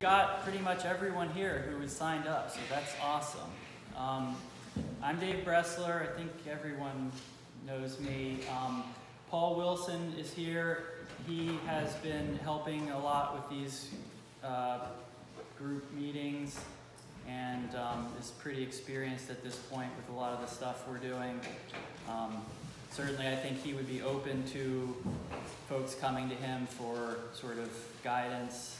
Got pretty much everyone here who was signed up, so that's awesome. I'm Dave Bressler. I think everyone knows me. Paul Wilson is here. He has been helping a lot with these group meetings and is pretty experienced at this point with a lot of the stuff we're doing. Certainly, I think he would be open to folks coming to him for sort of guidance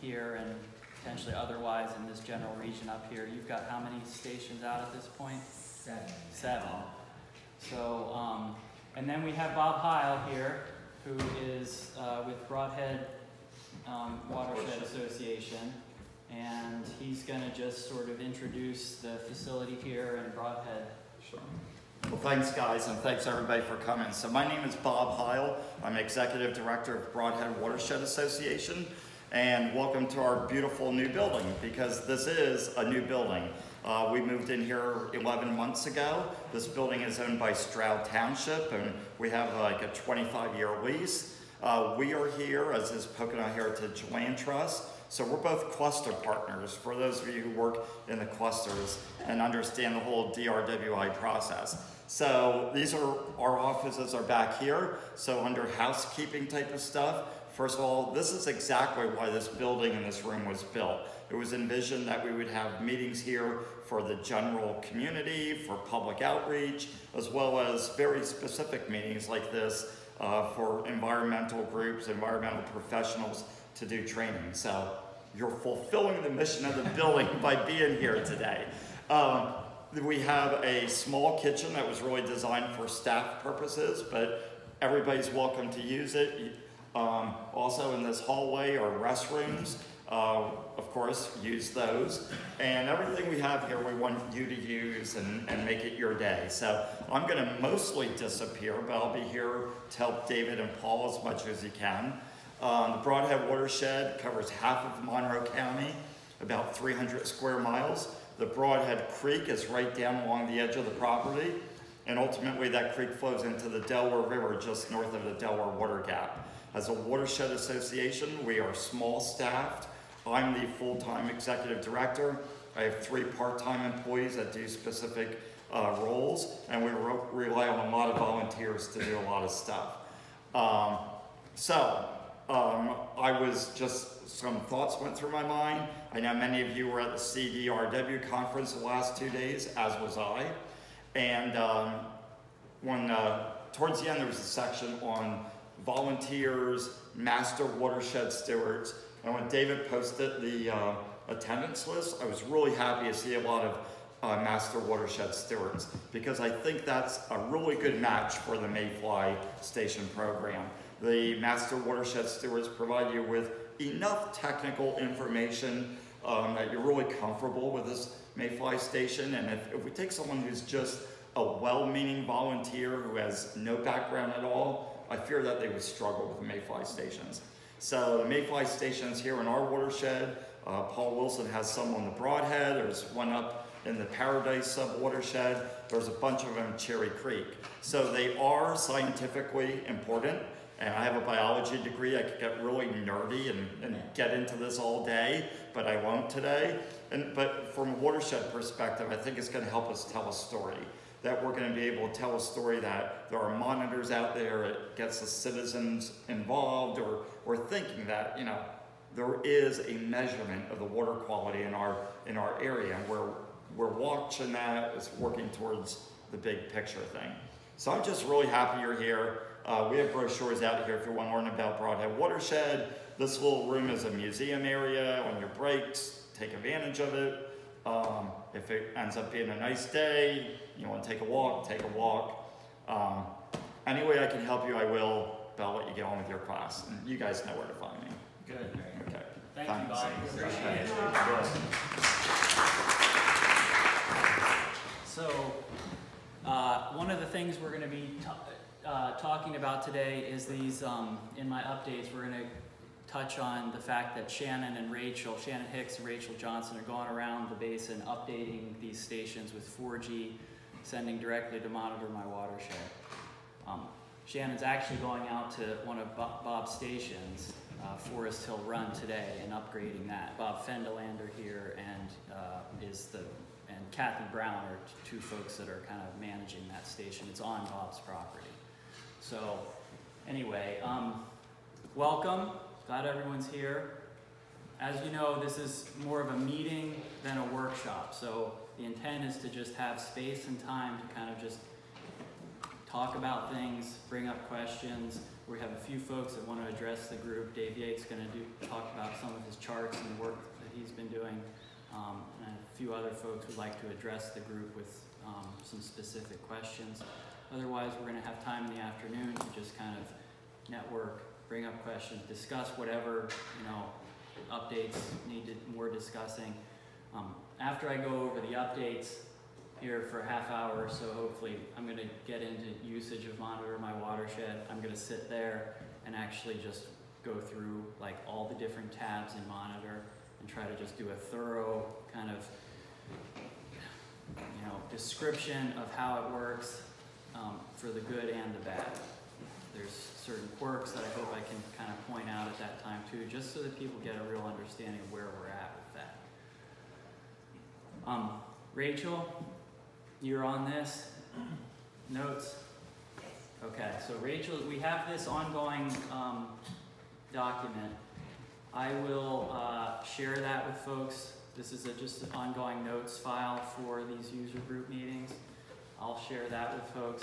here and potentially otherwise in this general region up here. You've got how many stations out at this point? Seven. So, and then we have Bob Heil here, who is with Brodhead Watershed Association, and he's going to just sort of introduce the facility here in Brodhead. Sure. Well, thanks guys, and thanks everybody for coming. So my name is Bob Heil. I'm Executive Director of Brodhead Watershed Association. And welcome to our beautiful new building, because this is a new building. We moved in here 11 months ago. This building is owned by Stroud Township, and we have like a 25-year lease. We are here, as is Pocono Heritage Land Trust, so we're both cluster partners, for those of you who work in the clusters and understand the whole DRWI process. So these are, our offices are back here, so under housekeeping type of stuff. First of all, this is exactly why this building and this room was built. It was envisioned that we would have meetings here for the general community, for public outreach, as well as very specific meetings like this for environmental groups, environmental professionals to do training. So you're fulfilling the mission of the building by being here today. We have a small kitchen that was really designed for staff purposes, but everybody's welcome to use it. Also in this hallway are restrooms, of course, use those. And everything we have here we want you to use and make it your day. So I'm going to mostly disappear, but I'll be here to help David and Paul as much as he can. The Brodhead Watershed covers half of Monroe County, about 300 square miles. The Brodhead Creek is right down along the edge of the property, and ultimately that creek flows into the Delaware River just north of the Delaware Water Gap. As a watershed association, we are small staffed. I'm the full-time executive director. I have 3 part-time employees that do specific roles, and we rely on a lot of volunteers to do a lot of stuff. I was just, some thoughts went through my mind. I know many of you were at the CDRW conference the last 2 days, as was I. And towards the end, there was a section on volunteers, master watershed stewards. And when David posted the attendance list, I was really happy to see a lot of master watershed stewards, because I think that's a really good match for the Mayfly Station program. The master watershed stewards provide you with enough technical information that you're really comfortable with this Mayfly Station. And if we take someone who's just a well-meaning volunteer who has no background at all, I fear that they would struggle with the Mayfly Stations. So the Mayfly Stations here in our watershed, Paul Wilson has some on the Brodhead, there's one up in the Paradise sub-watershed, there's a bunch of them in Cherry Creek. So they are scientifically important, and I have a biology degree. I could get really nerdy and get into this all day, but I won't today. But from a watershed perspective, I think it's going to help us tell a story. That we're going to be able to tell a story that there are monitors out there, it gets the citizens involved, or thinking that, you know, there is a measurement of the water quality in our area, and we're watching that, it's working towards the big picture thing. So I'm just really happy you're here. We have brochures out here if you want to learn about Brodhead Watershed. This little room is a museum area. On your breaks, take advantage of it. If it ends up being a nice day, you want to take a walk, take a walk. Any way I can help you, I will, but I'll let you get on with your class. And you guys know where to find me. Good. Okay. Thanks. You, Bob. Appreciate it. So, one of the things we're going to be talking about today is these, in my updates, we're going to touch on the fact that Shannon Hicks and Rachel Johnson are going around the basin updating these stations with 4G, sending directly to Monitor My Watershed. Shannon's actually going out to one of Bob's stations Forest Hill Run today and upgrading that. Bob Fendelander here and Kathy Brown are two folks that are kind of managing that station. It's on Bob's property. So anyway, welcome. Glad everyone's here. As you know, this is more of a meeting than a workshop. So the intent is to just have space and time to kind of just talk about things, bring up questions. We have a few folks that want to address the group. Dave Yates is going to talk about some of his charts and the work that he's been doing. And a few other folks would like to address the group with some specific questions. Otherwise, we're going to have time in the afternoon to just kind of network, bring up questions, discuss whatever, you know, updates needed more discussing. After I go over the updates here for a half hour or so, hopefully, I'm going to get into usage of Monitor My Watershed. I'm going to sit there and actually just go through like all the different tabs in Monitor and try to just do a thorough kind of, you know, description of how it works for the good and the bad. There's certain quirks that I hope I can kind of point out at that time too, just so that people get a real understanding of where we're at with that. Rachel, you're on this? Notes? Okay, so Rachel, we have this ongoing document. I will share that with folks. This is just an ongoing notes file for these user group meetings. I'll share that with folks.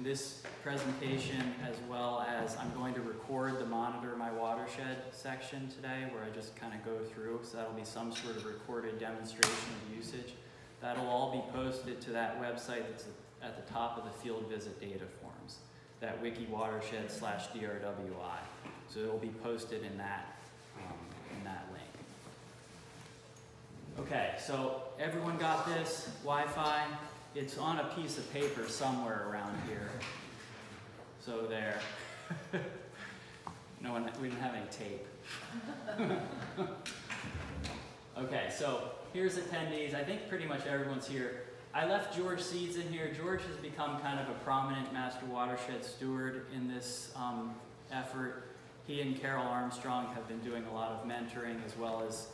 This presentation, as well as I'm going to record the Monitor My Watershed section today, where I just kind of go through, so that'll be some sort of recorded demonstration of usage. That'll all be posted to that website that's at the top of the field visit data forms, that wiki/watershed/DRWI. So it'll be posted in that link. Okay, so everyone got this Wi-Fi. It's on a piece of paper somewhere around here. So there. No one, we didn't have any tape. Okay, so here's attendees. I think pretty much everyone's here. I left George Seeds in here. George has become kind of a prominent master watershed steward in this effort. He and Carol Armstrong have been doing a lot of mentoring as well as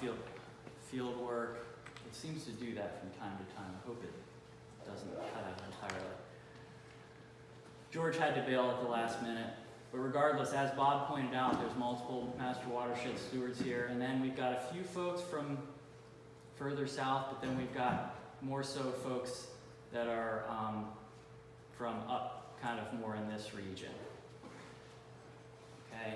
field work. It seems to do that from time to time. I hope it doesn't cut out entirely. George had to bail at the last minute. But regardless, as Bob pointed out, there's multiple master watershed stewards here. And then we've got a few folks from further south, but then we've got more so folks that are from up kind of more in this region. Okay.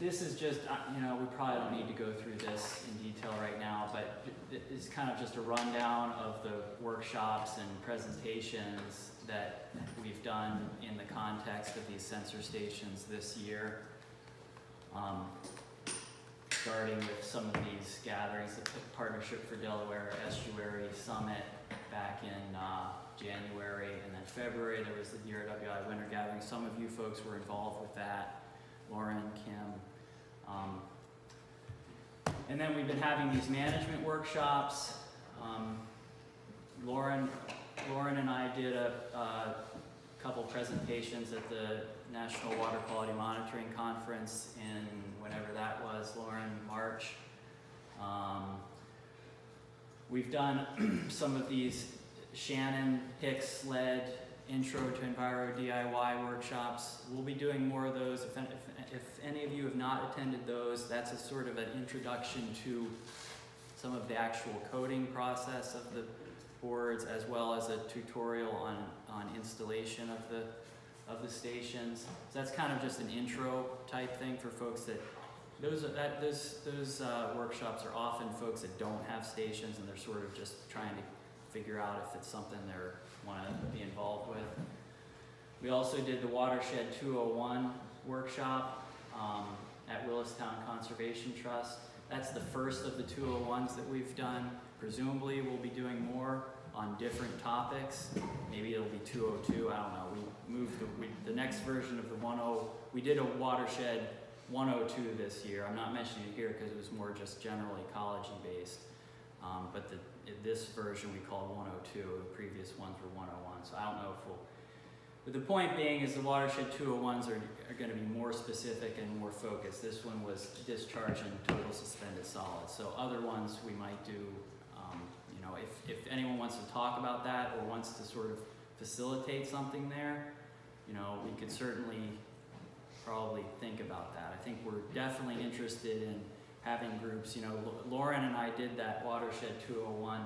This is just, you know, we probably don't need to go through this in detail right now, but it's kind of just a rundown of the workshops and presentations that we've done in the context of these sensor stations this year. Starting with some of these gatherings, the Partnership for Delaware Estuary Summit back in January, and then February there was the DRWI Winter Gathering. Some of you folks were involved with that. Lauren, Kim. And then we've been having these management workshops. Lauren and I did a couple presentations at the National Water Quality Monitoring Conference in whenever that was, Lauren, March. We've done some of these Shannon Hicks led Intro to Enviro DIY workshops. We'll be doing more of those. If any of you have not attended those, that's a sort of an introduction to some of the actual coding process of the boards, as well as a tutorial on installation of the stations. So that's kind of just an intro type thing for folks that those workshops are often folks that don't have stations and they're sort of just trying to figure out if it's something they're want to be involved with. We also did the Watershed 201 workshop at Willistown Conservation Trust. That's the first of the 201s that we've done. Presumably we'll be doing more on different topics. Maybe it'll be 202, I don't know. We moved the next version of the 10, we did a Watershed 102 this year. I'm not mentioning it here because it was more just general ecology based, but this version we call 102, the previous ones were 101, so I don't know if we'll But the point being is the Watershed 201s are going to be more specific and more focused. This one was discharge and total suspended solids. So other ones we might do, you know, if anyone wants to talk about that or wants to sort of facilitate something there, you know, we could certainly probably think about that. I think we're definitely interested in having groups. You know, Lauren and I did that Watershed 201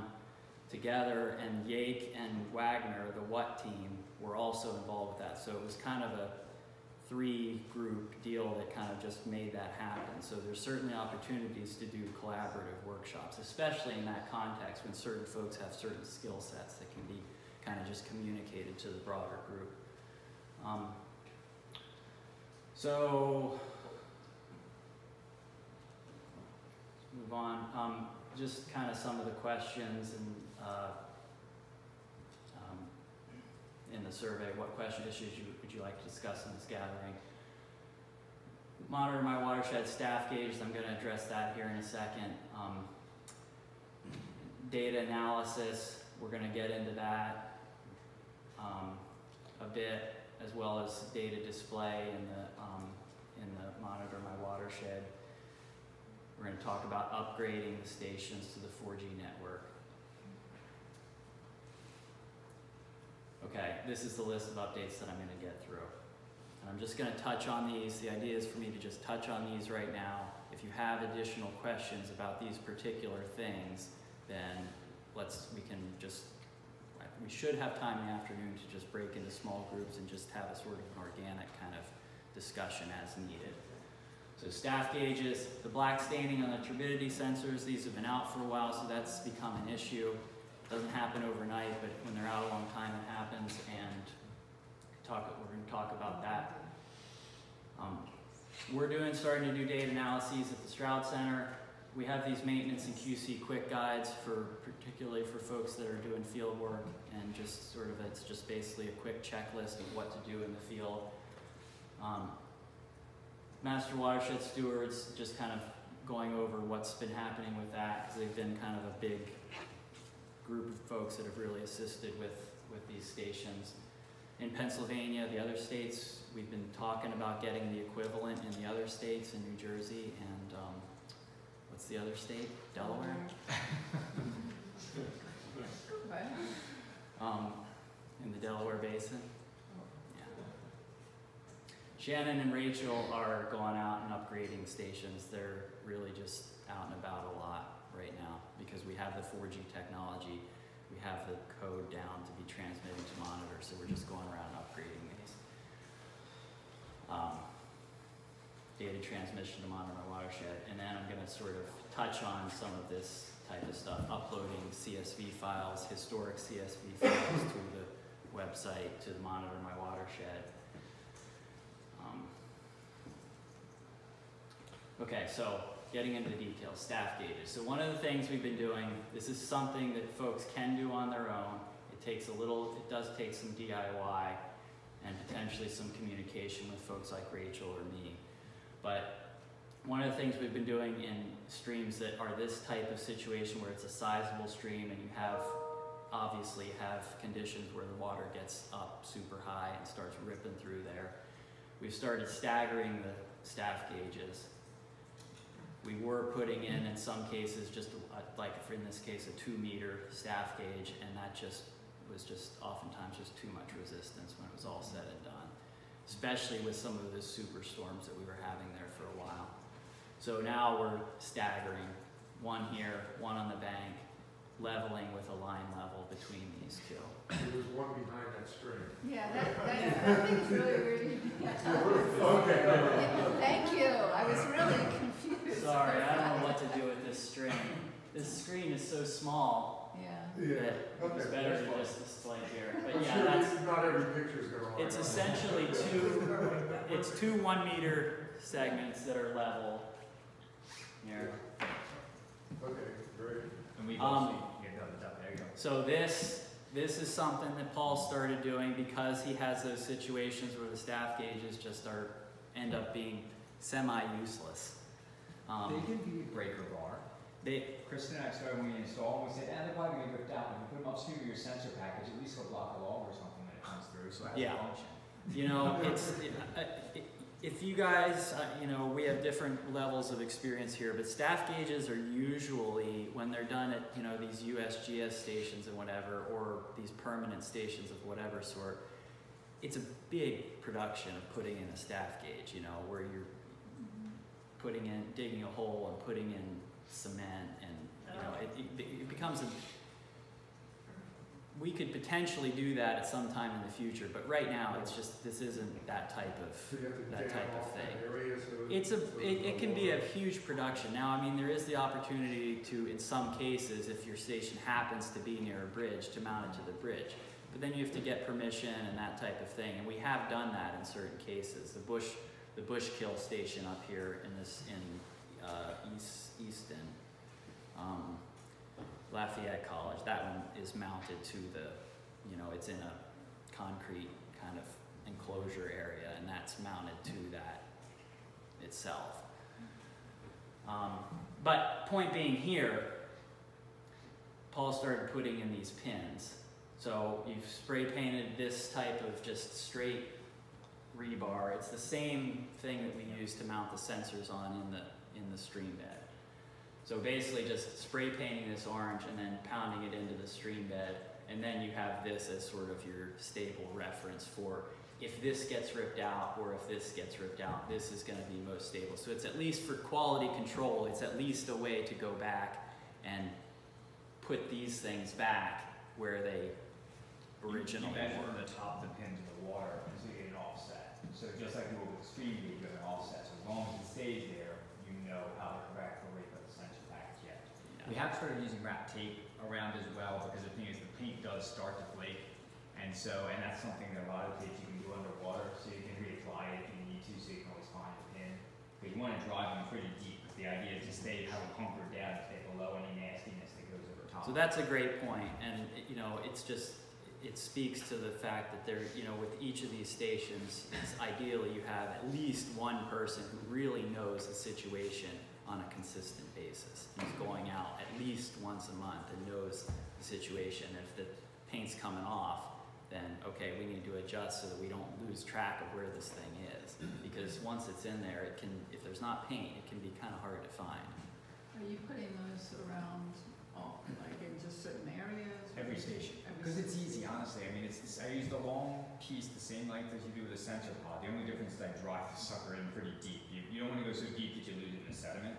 together, and Jake and Wagner, the WHAT team, were also involved with that. So it was kind of a three-group deal that kind of just made that happen. So there's certainly opportunities to do collaborative workshops, especially in that context when certain folks have certain skill sets that can be kind of just communicated to the broader group. So let's move on. Just kind of some of the questions and in the survey, what question issues would you like to discuss in this gathering? Monitor My Watershed staff gauges. I'm going to address that here in a second. Data analysis. We're going to get into that a bit, as well as data display in the Monitor My Watershed. We're going to talk about upgrading the stations to the 4G network. Okay, this is the list of updates that I'm going to get through. And I'm just going to touch on these. The idea is for me to just touch on these right now. If you have additional questions about these particular things, then we should have time in the afternoon to just break into small groups and just have a sort of an organic kind of discussion as needed. So staff gauges, the black staining on the turbidity sensors, these have been out for a while, so that's become an issue. It doesn't happen overnight, but when they're out a long time, it happens, and we're going to talk about that. We're starting to do data analyses at the Stroud Center. We have these maintenance and QC quick guides particularly for folks that are doing field work, and just sort of, it's just basically a quick checklist of what to do in the field. Master Watershed Stewards, just kind of going over what's been happening with that, because they've been kind of a big group of folks that have really assisted with these stations. In Pennsylvania, the other states, we've been talking about getting the equivalent in the other states, in New Jersey, and what's the other state? Delaware? In the Delaware Basin. Shannon and Rachel are going out and upgrading stations. They're really just out and about a lot right now because we have the 4G technology. We have the code down to be transmitted to monitor, so we're just going around upgrading these. Data transmission to Monitor My Watershed. And then I'm going to sort of touch on some of this type of stuff, uploading CSV files, historic CSV files to the website, to the Monitor My Watershed. Okay, so getting into the details, staff gauges. So one of the things we've been doing, this is something that folks can do on their own. It does take some DIY and potentially some communication with folks like Rachel or me. But one of the things we've been doing in streams that are this type of situation where it's a sizable stream and you obviously have conditions where the water gets up super high and starts ripping through there, we've started staggering the staff gauges. We were putting in some cases, just like in this case, a 2-meter staff gauge, and that just was oftentimes just too much resistance when it was all said and done, especially with some of the super storms that we were having there for a while. So now we're staggering, one here, one on the bank, leveling with a line level between these two. There was one behind that string. Yeah, that thing is really weird. Okay. Thank you. I was really confused. Sorry, I don't know what to do with this string. This screen is so small. Yeah. It's better to just display here. But yeah, that's not every picture is going on. It's essentially two 1-meter segments that are level. Here. Okay, great. And we've also there you go. So this is something that Paul started doing because he has those situations where the staff gauges just end up being semi-useless. They can be a breaker bar. Kristen and I started when we installed them, we said, they're probably going to rip down. When you put them upstream of your sensor package, at least they'll block a log or something. comes through, so I have to function. You know, it's, if you guys, you know, we have different levels of experience here, but staff gauges are usually, when they're done at, you know, these USGS stations and whatever, or these permanent stations of whatever sort, it's a big production of putting in a staff gauge, you know, where you're putting in, digging a hole and putting in cement, and, you know, it becomes a, we could potentially do that at some time in the future, but right now it's just, this isn't that type of thing. It's a, it can be a huge production. Now, I mean, there is the opportunity to, in some cases, if your station happens to be near a bridge, to mount it to the bridge. But then you have to get permission and that type of thing, and we have done that in certain cases. The bush kill station up here in this Easton. Lafayette College, that one is mounted to the, you know, it's in a concrete kind of enclosure area, and that's mounted to that itself. But point being here, Paul started putting in these pins. So you've spray painted this type of just straight rebar. It's the same thing that we use to mount the sensors on in the stream bed. So basically just spray painting this orange and then pounding it into the stream bed, and then you have this as sort of your stable reference for if this gets ripped out or if this gets ripped out, this is going to be most stable. So it's at least for quality control, it's at least a way to go back and put these things back where they originally were. From the top of the pin to the water, so you get an offset. So just like you were with the stream, you get an offset. So as long as it stays there, you know how to correct the rate. We have started using wrap tape around as well, because the thing is the paint does start to flake, and so, and that's something that a lot of tapes you can do underwater, so you can reapply it if you need to, so you can always find a pin. But you want to drive them pretty deep, because the idea is to stay how hunkered down, to stay below any nastiness that goes over top. So that's a great point, and you know, it's just, it speaks to the fact that there, you know, with each of these stations, it's ideally you have at least one person who really knows the situation on a consistent basis. He's going out at least once a month and knows the situation. If the paint's coming off, then okay, we need to adjust so that we don't lose track of where this thing is. Because once it's in there, it can, if there's not paint, it can be kind of hard to find. Are you putting those around, like in just certain areas? Every station. Because it's easy, honestly. I mean, I use the long piece the same length as you do with a sensor pod. The only difference is I drive the sucker in pretty deep. You don't want to go so deep that you lose it in the sediment,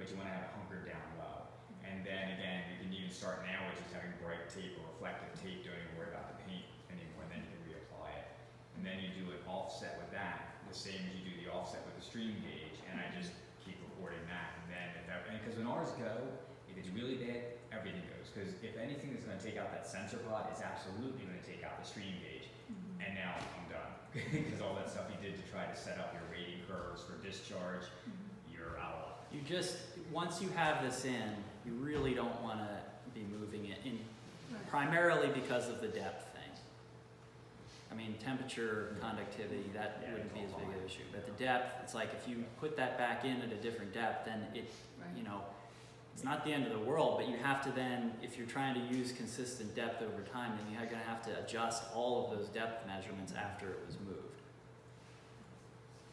but you want to have it hunkered down low. And then again, you can even start now with just having bright tape or reflective tape. Don't even worry about the paint anymore, and then you can reapply it. And then you do an offset with that, the same as you do the offset with the stream gauge, and I just keep recording that. And then, because when ours go, if it's really bad, everything goes. Because if anything is going to take out that sensor pod, it's absolutely going to take out the stream gauge. Mm-hmm. And now I'm done. Because all that stuff you did to try to set up your rating curves for discharge, you're out. You just, once you have this in, you really don't want to be moving it in, primarily because of the depth thing. I mean, temperature, conductivity, that wouldn't be as big an issue. But the depth, it's like if you put that back in at a different depth, then it, you know, it's not the end of the world, but you have to then, if you're trying to use consistent depth over time, then you're going to have to adjust all of those depth measurements after it was moved.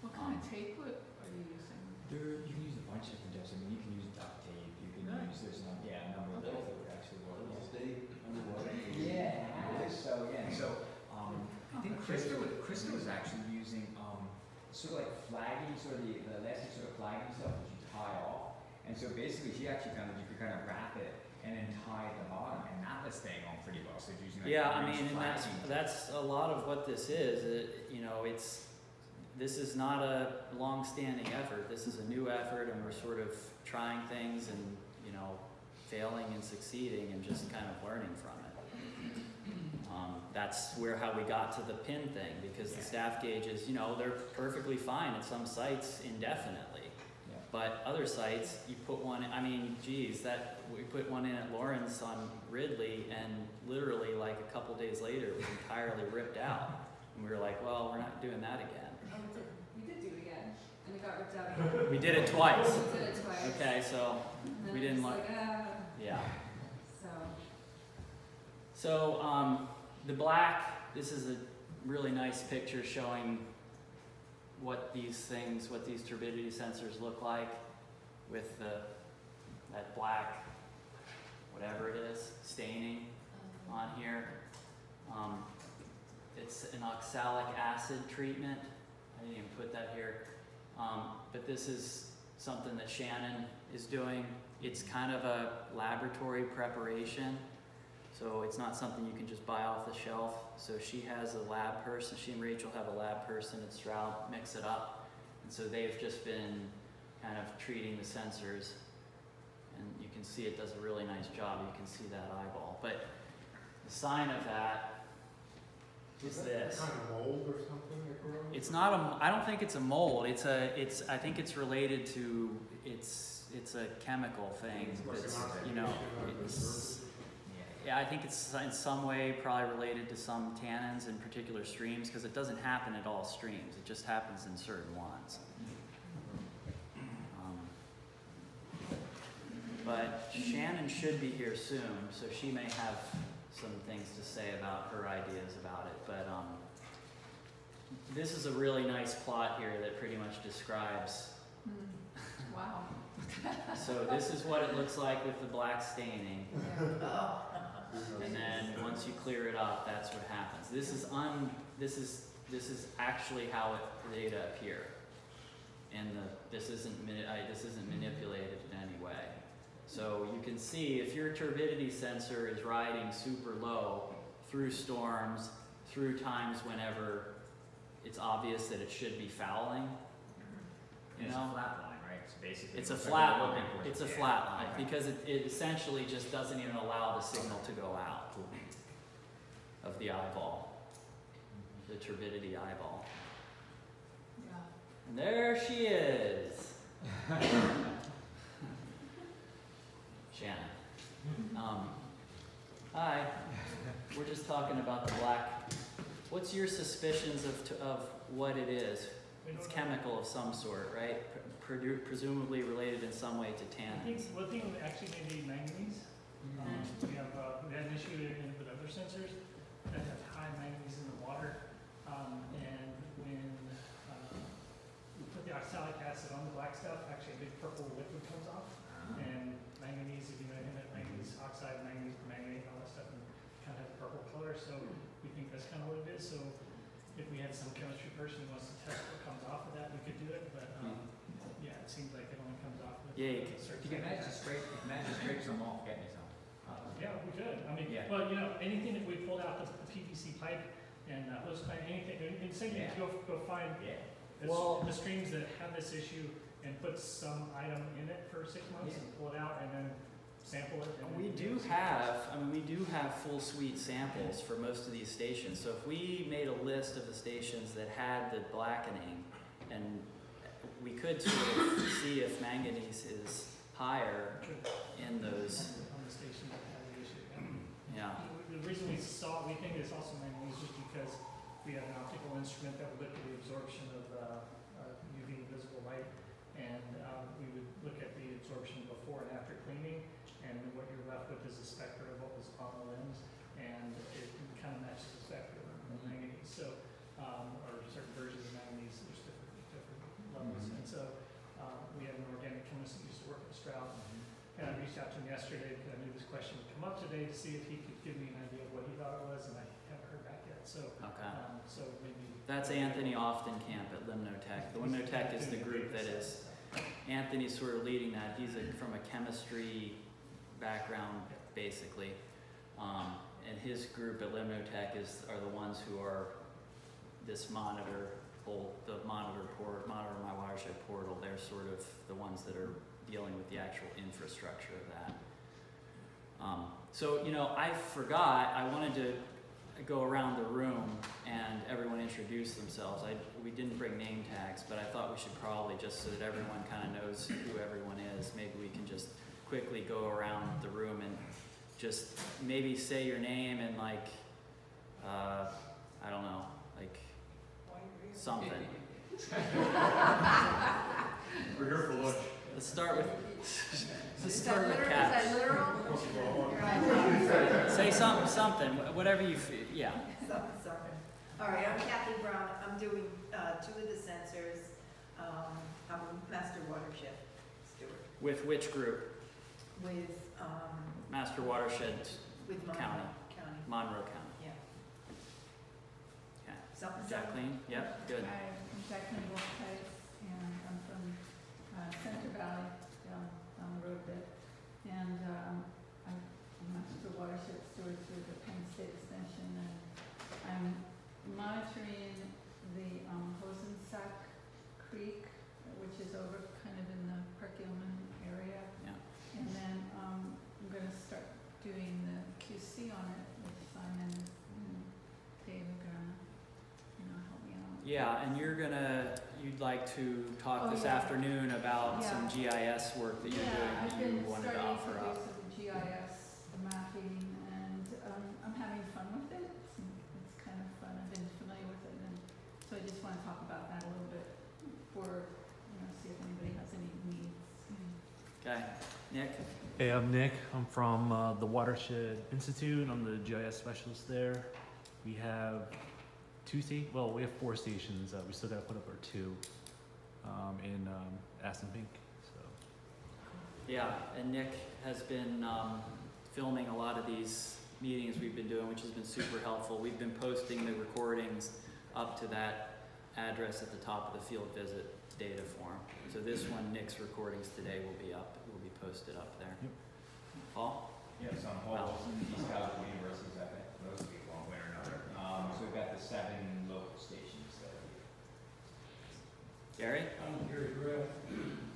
What kind of tape are you using? You can use a bunch of different depths. I mean, you can use duct tape. You can use, there's not, yeah, a number of those that would actually work. Yeah. So yeah. So I think Krista was actually using sort of like flagging, sort of the elastic sort of flagging stuff that you tie off. And so basically, she actually found that you could kind of wrap it and then tie the bottom, and that was staying on pretty well. So using that, yeah, I mean, and that's a lot of what this is. You know, this is not a long-standing effort. This is a new effort, and we're sort of trying things and, you know, failing and succeeding and just kind of learning from it. That's how we got to the pin thing, because the staff gauges, you know, they're perfectly fine at some sites indefinitely. But other sites, you put one in, I mean, geez, that we put one in at Lauren's on Ridley, and literally like a couple days later, it was entirely ripped out. And we were like, well, we're not doing that again. Oh, we did do it again, and it got ripped out again. We did it twice. We did it twice. Okay, so we didn't look. Like, yeah. So the black, this is a really nice picture showing what these things, what these turbidity sensors look like with the, that black, whatever it is, staining on here. It's an oxalic acid treatment. I didn't even put that here. But this is something that Shannon is doing. It's kind of a laboratory preparation. So it's not something you can just buy off the shelf. So she has a lab person, she and Rachel have a lab person at Stroud, mix it up. And so they've just been kind of treating the sensors. And you can see it does a really nice job. You can see that eyeball. But the sign of that is this. Kind of mold or something? It's not a, I don't think it's a mold. It's a, it's, I think it's related to, it's a chemical thing. It's, you know, it's, yeah, I think it's in some way probably related to some tannins in particular streams, because it doesn't happen at all streams. It just happens in certain ones. But Shannon should be here soon, so she may have some things to say about her ideas about it. But this is a really nice plot here that pretty much describes. Wow. So this is what it looks like with the black staining. Yeah. And then once you clear it up, that's what happens. This is this is actually how the data appear, and this isn't manipulated in any way. So you can see if your turbidity sensor is riding super low through storms, through times whenever it's obvious that it should be fouling. You know, it's a flat line. It's a flat line because it essentially just doesn't even allow the signal to go out of the eyeball, the turbidity eyeball. Yeah. And there she is, Shannon. Hi. We're just talking about the black. What's your suspicions of what it is? It's chemical of some sort, right? Presumably related in some way to tannins. I think one thing actually may be manganese. We had an issue with other sensors that have high manganese in the water. And when we put the oxalic acid on the black stuff, actually a big purple liquid comes off. And manganese, if you know that manganese oxide, manganese permanganate, all that stuff, and kind of have a purple color. So we think that's kind of what it is. So if we had some chemistry person who wants to test what comes off of that, we could do it. But yeah, it seems like it only comes off with you can manage to scrape some off, get me some. Yeah, we could. I mean, yeah. Well, you know, anything that we pulled out the PVC pipe and hose pipe, anything, so you can go find the streams that have this issue and put some item in it for 6 months and pull it out and then sample it. And we do have, I mean, we do have full suite samples for most of these stations. So if we made a list of the stations that had the blackening, and we could sort of see if manganese is higher in those. On the stations that had the issue. Yeah. The reason we think it's also manganese just because we have an optical instrument that would look at the absorption of UV visible light. And we would look at the absorption before and after cleaning, and what you're left with is a spectra of what was on the lens, and it kind of matches the spectra of manganese. So, or certain versions of manganese, there's different levels. And so, we have an organic chemist that used to work at Stroud, and I reached out to him yesterday because I knew this question would come up today to see if he could give me an idea of what he thought it was, and I haven't heard back yet. So, so maybe. That's Anthony Oftenkamp at Limnotech. The Limnotech is the group that is, Anthony's sort of leading that. He's from a chemistry background, basically. And his group at Limnotech are the ones who are this monitor, Monitor My Watershed portal. They're sort of the ones that are dealing with the actual infrastructure of that. So, you know, I forgot, I wanted to go around the room and everyone introduce themselves. We didn't bring name tags, but I thought we should probably, just so that everyone kind of knows who everyone is, maybe we can just quickly go around the room and just maybe say your name and like, I don't know, like something. We're here for lunch. Let's start with Kat. Is that literal? Say something, whatever you feel, yeah. All right, I'm Kathy Brown. I'm doing two of the sensors. I'm a master watershed steward. With which group? With Master Watershed with Monroe County. Monroe County. Yeah. Okay. Something. Jacqueline. Yep. Good. Hi, I'm Jacqueline Wolfheis, and I'm from Center Valley down the road bit, and I'm Master Watershed steward through the Penn State Extension, and I'm monitoring the Hosensack Creek, which is over kind of in the Park Gilman area. Yeah. And then I'm going to start doing the QC on it with Simon and Dave are going to, help me out. Yeah, and you'd like to talk this afternoon about some GIS work that you're doing that you wanted to offer up. I've been starting to do some GIS mapping, and I'm having fun with it. It's kind of fun. I've been familiar with it, and so I just want to talk about that a little bit for, see if anybody has any needs. Okay. Nick. Hey, I'm Nick. I'm from the Watershed Institute. I'm the GIS specialist there. We have four stations. We still got to put up our two in Assunpink. So. Yeah, and Nick has been filming a lot of these meetings we've been doing, which has been super helpful. We've been posting the recordings up to that address at the top of the field visit data form. So this one, Nick's recordings today will be posted up there. Yep. Paul? Yes, I'm Paul Wilson, East California University. I think those will be one way or another. So we've got the 7 local stations that are here. Gary? I'm Gary Griff,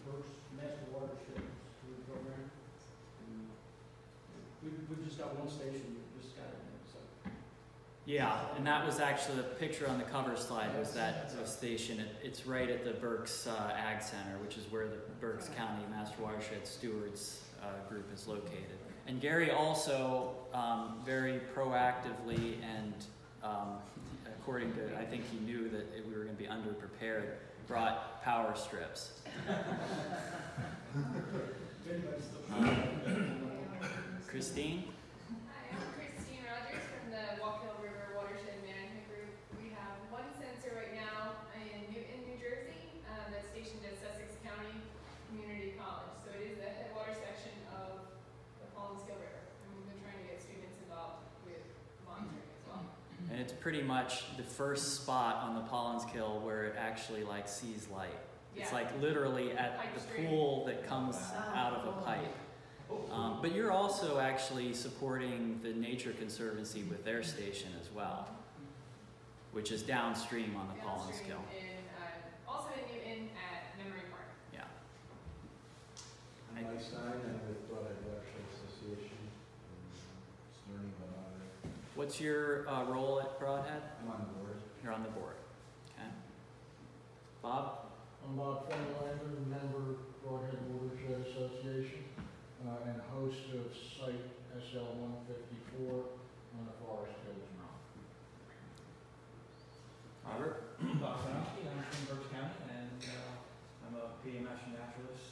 first Master Watershed program. We've just got one station, we've just got it. Yeah, and that was actually the picture on the cover slide was that station. It's right at the Berks Ag Center, which is where the Berks County Master Watershed Stewards group is located. And Gary also very proactively and according to, I think he knew that we were going to be underprepared, brought power strips. Christine? Pretty much the first spot on the Pollens Kill where it actually sees light. Yeah. It's like literally at the pool that comes out of a pipe. But you're also actually supporting the Nature Conservancy with their station as well, which is downstream on the Pollens Kill. Also in at Memory Park. Yeah. I'm Mike Stein. I'm with Brodhead Watershed Association. I'm learning about. What's your role at Brodhead? I'm on the board. You're on the board. Okay. Bob? I'm Bob Fendelander, member of Brodhead Watershed Association and host of Site SL 154 on the Forest Hills Mountain. Robert? Bob Sanowski. I'm from Berks County, and I'm a pediatrician naturalist.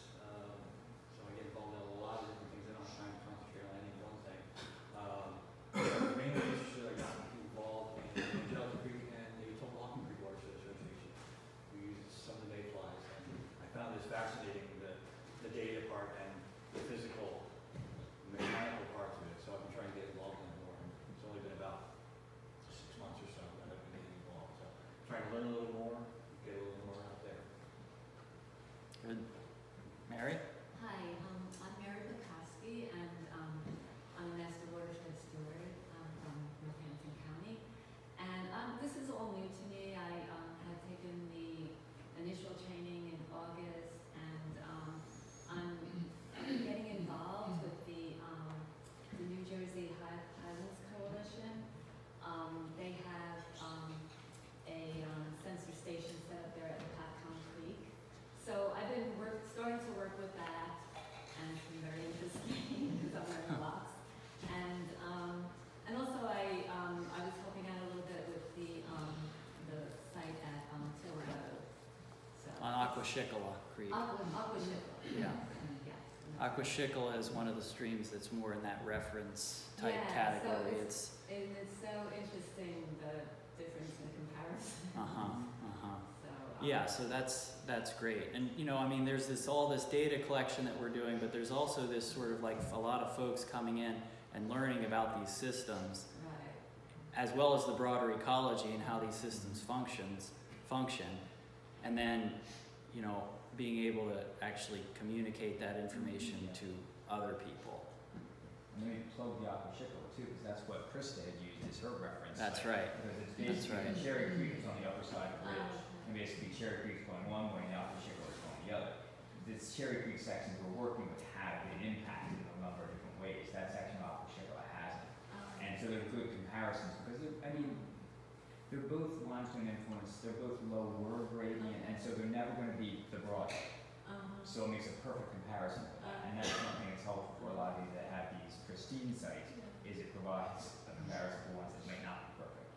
Aquashikola Creek. Yeah. Aquashikola is one of the streams that's more in that reference type category. So it's so interesting the difference in comparison. Yeah, so that's great. And you know, I mean, there's this all this data collection that we're doing, but there's also this sort of like a lot of folks coming in and learning about these systems, as well as the broader ecology and how these systems function, and then, you know, being able to actually communicate that information to other people. And then we plug the Alpenchico too, because that's what Krista had used as her reference. That's right. Because it's basically Cherry Creek is on the other side of the ridge, and basically Cherry Creek is going one way and the Alpenchico is going the other. This Cherry Creek section we're working with had been impacted in a number of different ways. That section of Alpenchico hasn't. And so they're good comparisons because I mean, they're both limestone influenced, they're both lower gradient, and so they're never going to be the Brodhead. So it makes a perfect comparison for that. And that's something that's helpful for a lot of these that have these pristine sites, is it provides a comparison for ones that might not be perfect.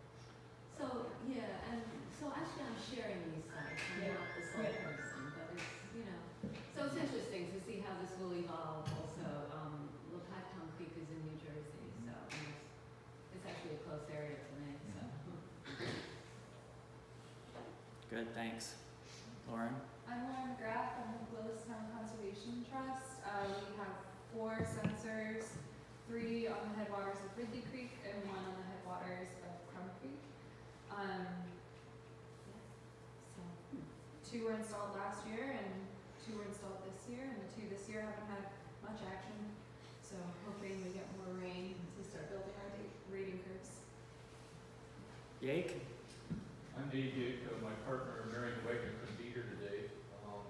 So, yeah, and so actually I'm sharing these sites. I'm not the sole person, but it's, you know. So it's interesting to see how this will evolve also. Pollens Creek is in New Jersey, so it's actually a close area to me, so. Good, thanks. Lauren? I'm Lauren Graff. I'm with Willistown Conservation Trust. We have 4 sensors, 3 on the headwaters of Ridley Creek and 1 on the headwaters of Crumb Creek. So 2 were installed last year and 2 were installed this year, and the 2 this year haven't had much action. So hoping we get more rain to start building our rating curves. Jake? I'm Dave Jake. My partner, Marion Wagner, couldn't be here today.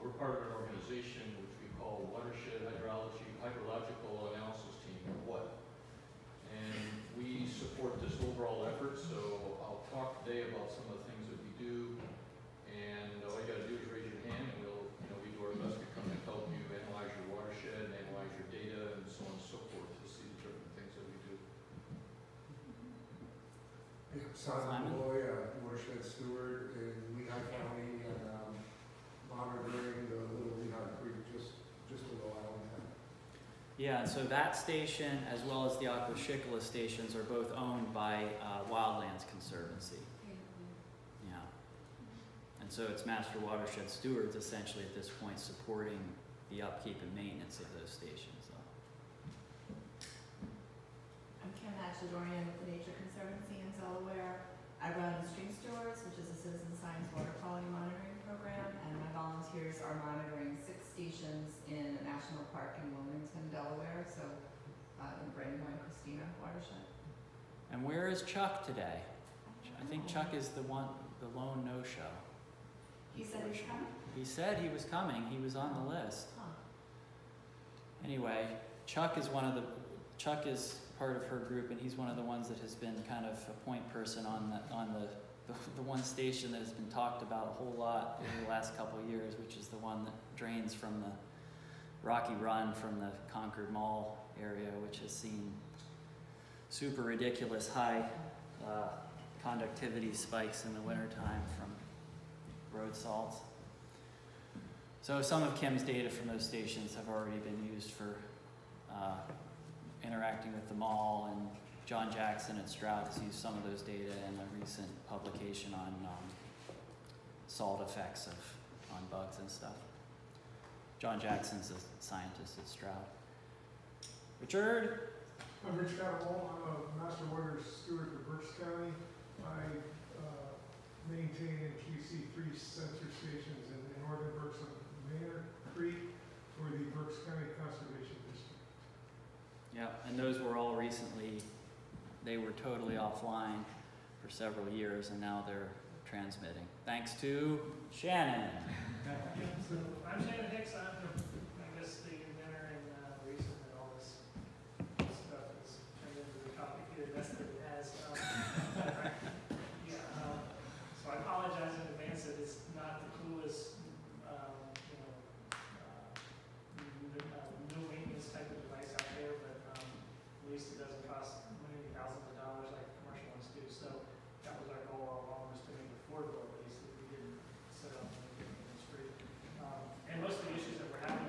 We're part of an organization which we call Watershed Hydrological Analysis Team, or WHAT. And we support this overall effort, so I'll talk today about some of the things that we do. And all you gotta do is raise your hand and we'll, you know, we do our best to come and help you analyze your watershed and analyze your data and so on and so forth to see the different things that we do. Yeah, I'm Simon, watershed steward in Lehigh County, and monitoring the Little Lehigh Creek, just a little island. Yeah, so that station as well as the Alpenchico stations are both owned by Wildlands Conservancy. Yeah, and so it's master watershed stewards essentially at this point supporting the upkeep and maintenance of those stations. I'm Kim Hachadorian with the Nature Conservancy in Delaware. I run Stream Stores, which is a citizen science water quality monitoring program, and my volunteers are monitoring 6 stations in a national park in Wilmington, Delaware, so in Brandywine, Christina watershed. And where is Chuck today? I think Chuck is the lone no-show. He said he was coming? He said he was coming. He was on the list. Anyway, Chuck is part of her group, and he's one of the ones that has been kind of a point person on the one station that has been talked about a whole lot in the last couple of years, which is the one that drains from the Rocky Run from the Concord Mall area, which has seen super ridiculous high conductivity spikes in the wintertime from road salts. So some of Kim's data from those stations have already been used for interacting with the mall, and John Jackson at Stroud has used some of those data in a recent publication on salt effects on bugs and stuff. John Jackson's a scientist at Stroud. Richard? I'm Rich Catterall. I'm a master water steward for Berks County. I maintain and QC 3 sensor stations in northern Berks and Manor Creek for the Berks County Conservation District. Yeah, and those were all recently, they were totally offline for several years, and now they're transmitting. Thanks to Shannon. So I'm Shannon Hicks. I'm the inventor and reason that all this stuff is turned into the complicated mess that it has. I apologize in advance that it's not the coolest, no maintenance type of device out there, but at least it doesn't cost many thousands of dollars like commercial ones do. So that was our goal all along, was to make it affordable, at least if we didn't set up anything in the street. And most of the issues that we're having.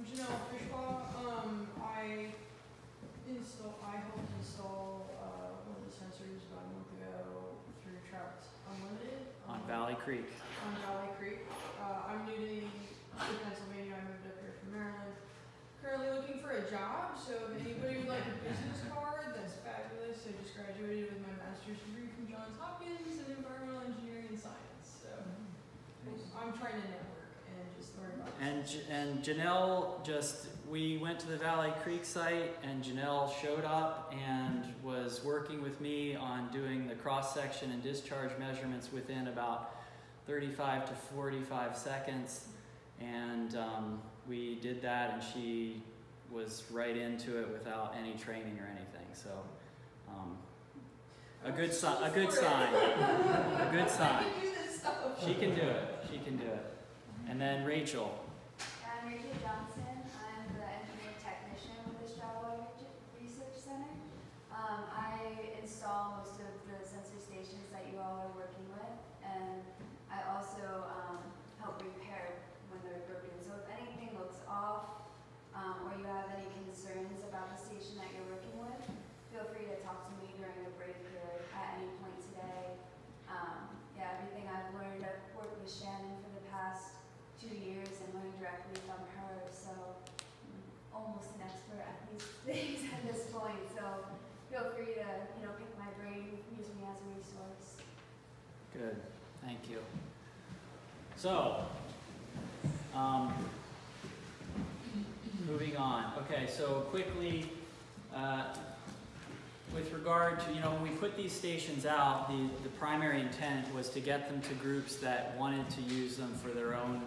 I'm Janelle Fishbaugh. I helped install one of the sensors about a month ago through Trout Unlimited. On Valley Creek. On Valley Creek. I'm new to Pennsylvania. I moved up here from Maryland. Currently looking for a job, so if anybody would like a business card, that's fabulous. I just graduated with my master's degree from Johns Hopkins in environmental engineering and science. So I'm trying to network and just learn about it. And Janelle we went to the Valley Creek site and Janelle showed up and was working with me on doing the cross section and discharge measurements within about 35 to 45 seconds. And we did that, and she was right into it without any training or anything. So, a good sign. A good sign. She can do it. She can do it. And then Rachel. I'm Rachel Johnson. I'm the engineering technician with the Stroud Water Research Center. I install most of the sensor stations that you all are working with, and I also help repair when they're broken. So if anything looks off or you have any concerns about the station that you're working with, feel free to talk to me during the break or at any point today. Yeah, everything I've learned, I've worked with Shannon for the past 2 years and learned directly from her, so I'm almost an expert at these things at this point. So feel free to, you know, pick my brain, use me as a resource. Good, thank you. So. Moving on. Okay, so quickly, with regard to, when we put these stations out, the primary intent was to get them to groups that wanted to use them for their own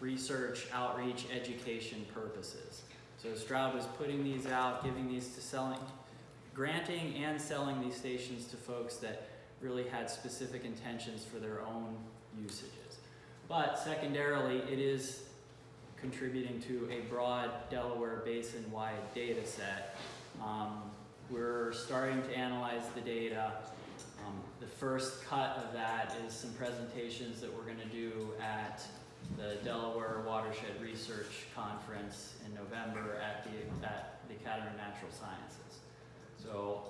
research, outreach, education purposes. So Stroud was putting these out, giving these to granting and selling these stations to folks that really had specific intentions for their own usages. But secondarily, it is contributing to a broad Delaware Basin-wide data set. We're starting to analyze the data. The first cut of that is some presentations that we're going to do at the Delaware Watershed Research Conference in November at the Academy of Natural Sciences. So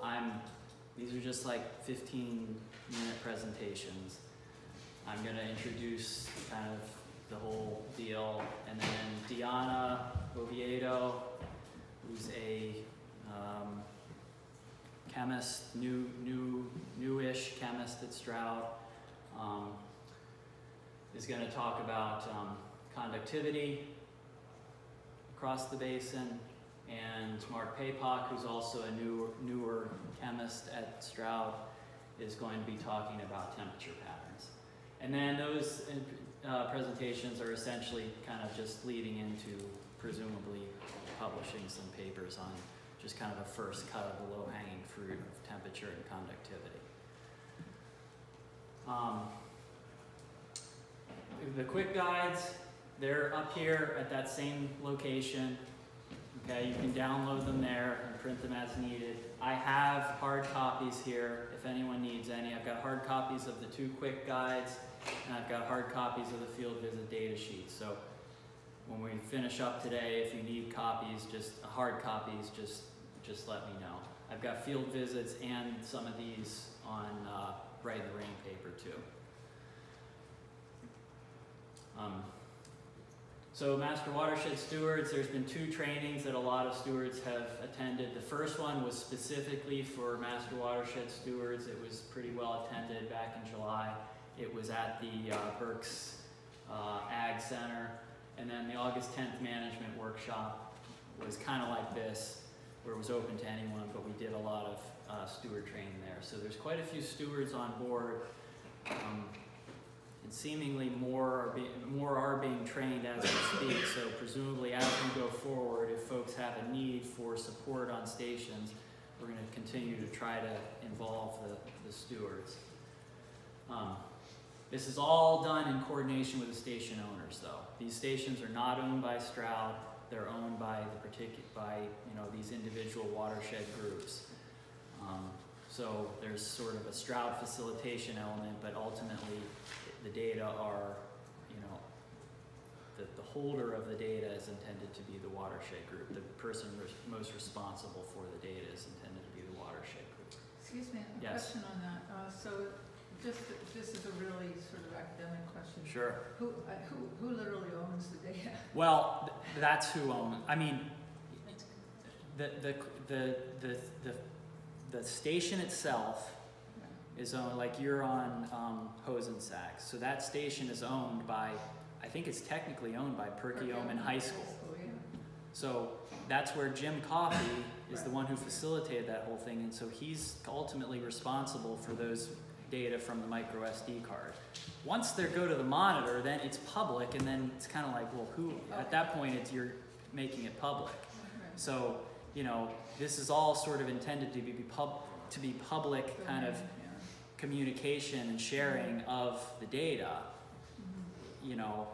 these are just like 15-minute presentations. I'm going to introduce kind of the whole deal, and then Diana Oviedo, who's a chemist, newish chemist at Stroud, is going to talk about conductivity across the basin, and Mark Papok, who's also a newer chemist at Stroud, is going to be talking about temperature patterns. And then those presentations are essentially kind of just leading into presumably publishing some papers on just kind of a first cut of the low-hanging fruit of temperature and conductivity. The quick guides, they're up here at that same location. Okay, you can download them there and print them as needed. I have hard copies here if anyone needs any. I've got hard copies of the 2 quick guides, and I've got hard copies of the field visit data sheet. So when we finish up today, if you need copies, just hard copies, just let me know. I've got field visits and some of these on Ride the Rain paper too. So Master Watershed Stewards, there's been 2 trainings that a lot of stewards have attended. The first one was specifically for Master Watershed Stewards. It was pretty well attended back in July. It was at the Berks Ag Center. And then the August 10th management workshop was kind of like this, where it was open to anyone, but we did a lot of steward training there. So there's quite a few stewards on board. And seemingly more are being trained as we speak, so presumably as we go forward, if folks have a need for support on stations, we're going to continue to try to involve the stewards. This is all done in coordination with the station owners, though. These stations are not owned by Stroud; they're owned by these individual watershed groups. So there's sort of a Stroud facilitation element, but ultimately the data are, the holder of the data is intended to be the watershed group. The person most responsible for the data is intended to be the watershed group. Excuse me, a question on that. So just, this is a really sort of academic question. Sure. Who literally owns the data? Well, that's who owns, I mean, the station itself is owned, like you're on Hosensack. So that station is owned by, I think it's technically owned by Perkiomen High School. Yeah. So that's where Jim Coffey is the one who facilitated that whole thing. And so he's ultimately responsible for those data from the micro SD card. Once they go to the monitor, then it's public, and then it's kind of like, well, who, at that point, it's, you're making it public. So, you know, this is all sort of intended to be public kind of communication and sharing of the data, you know.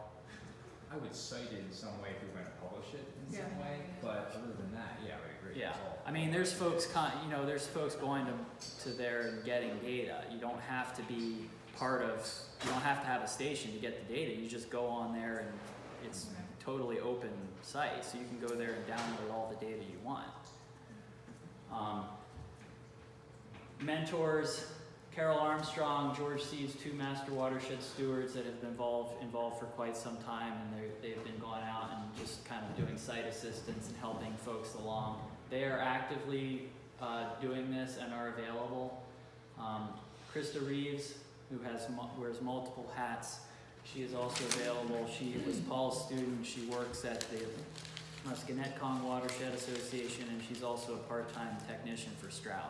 I would cite it in some way if we were going to publish it in some way, but other than that, yeah, I agree. Yeah, I mean, there's folks, you know, there's folks going to there and getting data. You don't have to be part of, you don't have to have a station to get the data. You just go on there and it's totally open site, so you can go there and download all the data you want. Mentors, Carol Armstrong, George Seeds, two master watershed stewards that have been involved for quite some time, and they've been going out and just kind of doing site assistance and helping folks along. They are actively doing this and are available. Krista Reeves, who wears multiple hats, she is also available. She was Paul's student. She works at the Muskinetcong Watershed Association, and she's also a part-time technician for Stroud.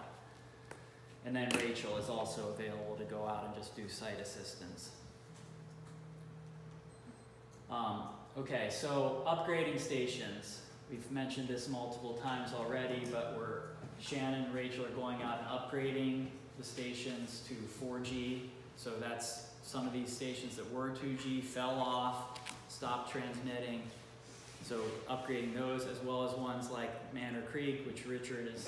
And then Rachel is also available to go out and just do site assistance. Okay, so upgrading stations. We've mentioned this multiple times already, but Shannon and Rachel are going out and upgrading the stations to 4G. So that's some of these stations that were 2G fell off, stopped transmitting. So upgrading those, as well as ones like Manor Creek, which Richard is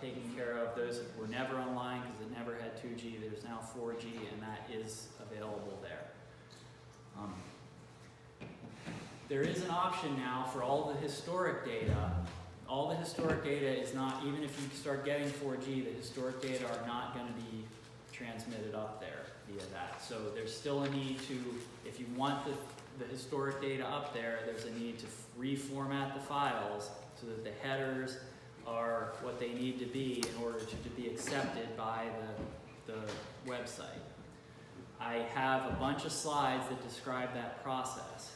taking care of. Those were never online because it never had 2G. There's now 4G, and that is available there. There is an option now for all the historic data. All the historic data is not, even if you start getting 4G, the historic data are not going to be transmitted up there via that. So there's still a need to, if you want the historic data up there, there's a need to reformat the files so that the headers are what they need to be in order to be accepted by the website. I have a bunch of slides that describe that process.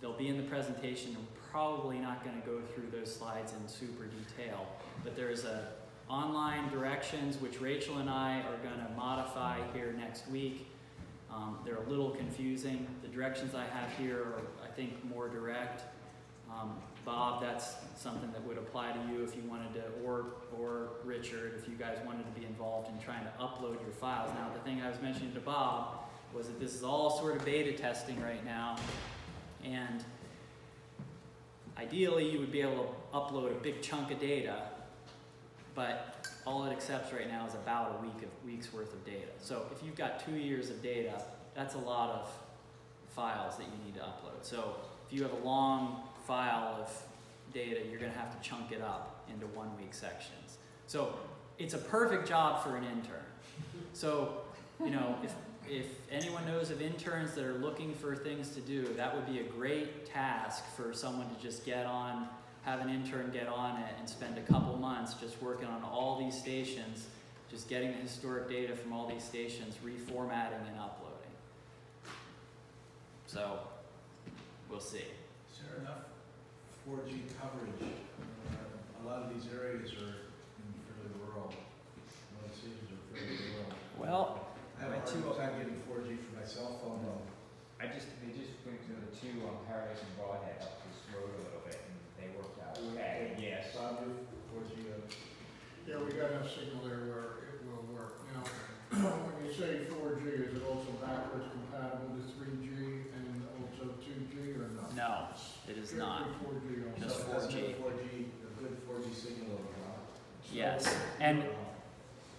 They'll be in the presentation. I'm probably not going to go through those slides in super detail, but there's a online directions which Rachel and I are going to modify here next week. They're a little confusing. The directions I have here are, I think, more direct. Bob, that's something that would apply to you if you wanted to, or Richard, if you guys wanted to be involved in trying to upload your files. Now, the thing I was mentioning to Bob was that this is all sort of beta testing right now, and ideally you would be able to upload a big chunk of data, but all it accepts right now is about a week's worth of data. So if you've got 2 years of data, that's a lot of files that you need to upload. So if you have a long file of data, you're going to have to chunk it up into 1 week sections. So it's a perfect job for an intern. So, you know, if anyone knows of interns that are looking for things to do, that would be a great task for someone to just get on, have an intern get on it and spend a couple months just working on all these stations, just getting the historic data from all these stations, reformatting and uploading. So, we'll see. Is there enough 4G coverage? A lot of these areas are fairly rural. A lot of cities are fairly rural. Well, I have a hard time getting 4G for my cell phone. They just went to the two on Paradise and Brodhead up this road a little bit. They worked out okay, yes. Yeah, we got enough signal there where it will work. Now, when you say 4G, is it also backwards compatible to 3G and also 2G or not? No, it is not. 4G also. Just 4G. A good 4G signal overall. So yes, and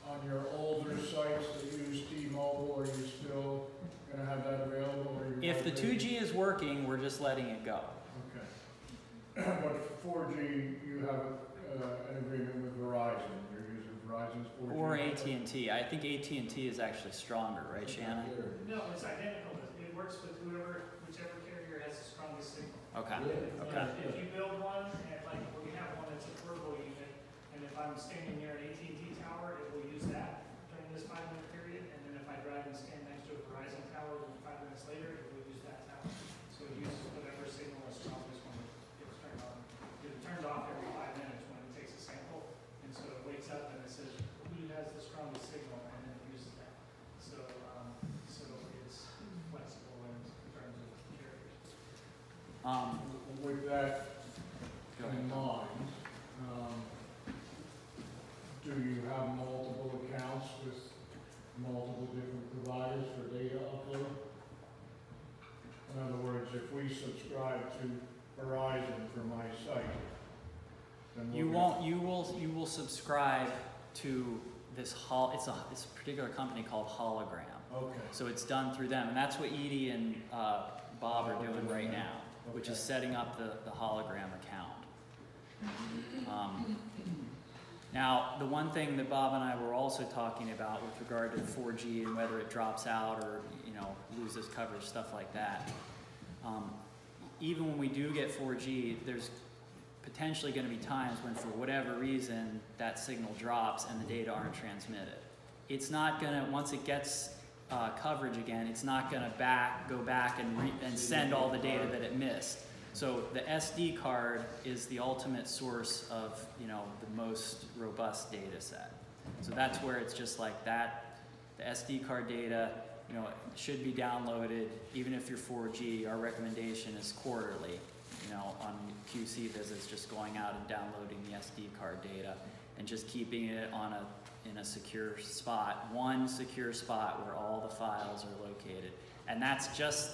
on your older sites that use T-Mobile, are you still going to have that available? Or if the 2G is working, we're just letting it go. Okay. But 4G, you have an agreement with Verizon. You're using Verizon's 4G. Or AT&T. I think AT&T is actually stronger, right, Shannon? No, it's identical. It works with whoever, whichever carrier has the strongest signal. Okay. Yeah. Okay. If you build one, like we have one that's a portable unit, and if I'm standing near an AT&T tower, it will use that during this 5-minute period, and then if I drive and stand next to a Verizon tower, then 5 minutes later, it will use that tower. So it uses whatever signal is strongest when it's turned on. It turns off every 5 minutes when it takes a sample, and so it wakes up and it says, who has the strongest signal, and then it uses that. So, so it's flexible in terms of carriers. With that in mind, do you have multiple accounts with multiple different providers for data upload? In other words, if we subscribe to Verizon for my site, then we'll you will subscribe to this it's a particular company called Hologram. Okay. So it's done through them, and that's what Edie and Bob are doing right now. Okay. Which is setting up the Hologram account. Now, the one thing that Bob and I were also talking about with regard to 4G and whether it drops out or loses coverage, stuff like that. Even when we do get 4G, there's potentially going to be times when, for whatever reason, that signal drops and the data aren't transmitted. It's not going to, once it gets coverage again, it's not going to go back and send all the data that it missed. So the SD card is the ultimate source of the most robust data set. So that's where it's just like that. The SD card data should be downloaded even if you're 4G. Our recommendation is quarterly. On QC visits, just going out and downloading the SD card data and just keeping it on in a secure spot, one secure spot where all the files are located. And that's just,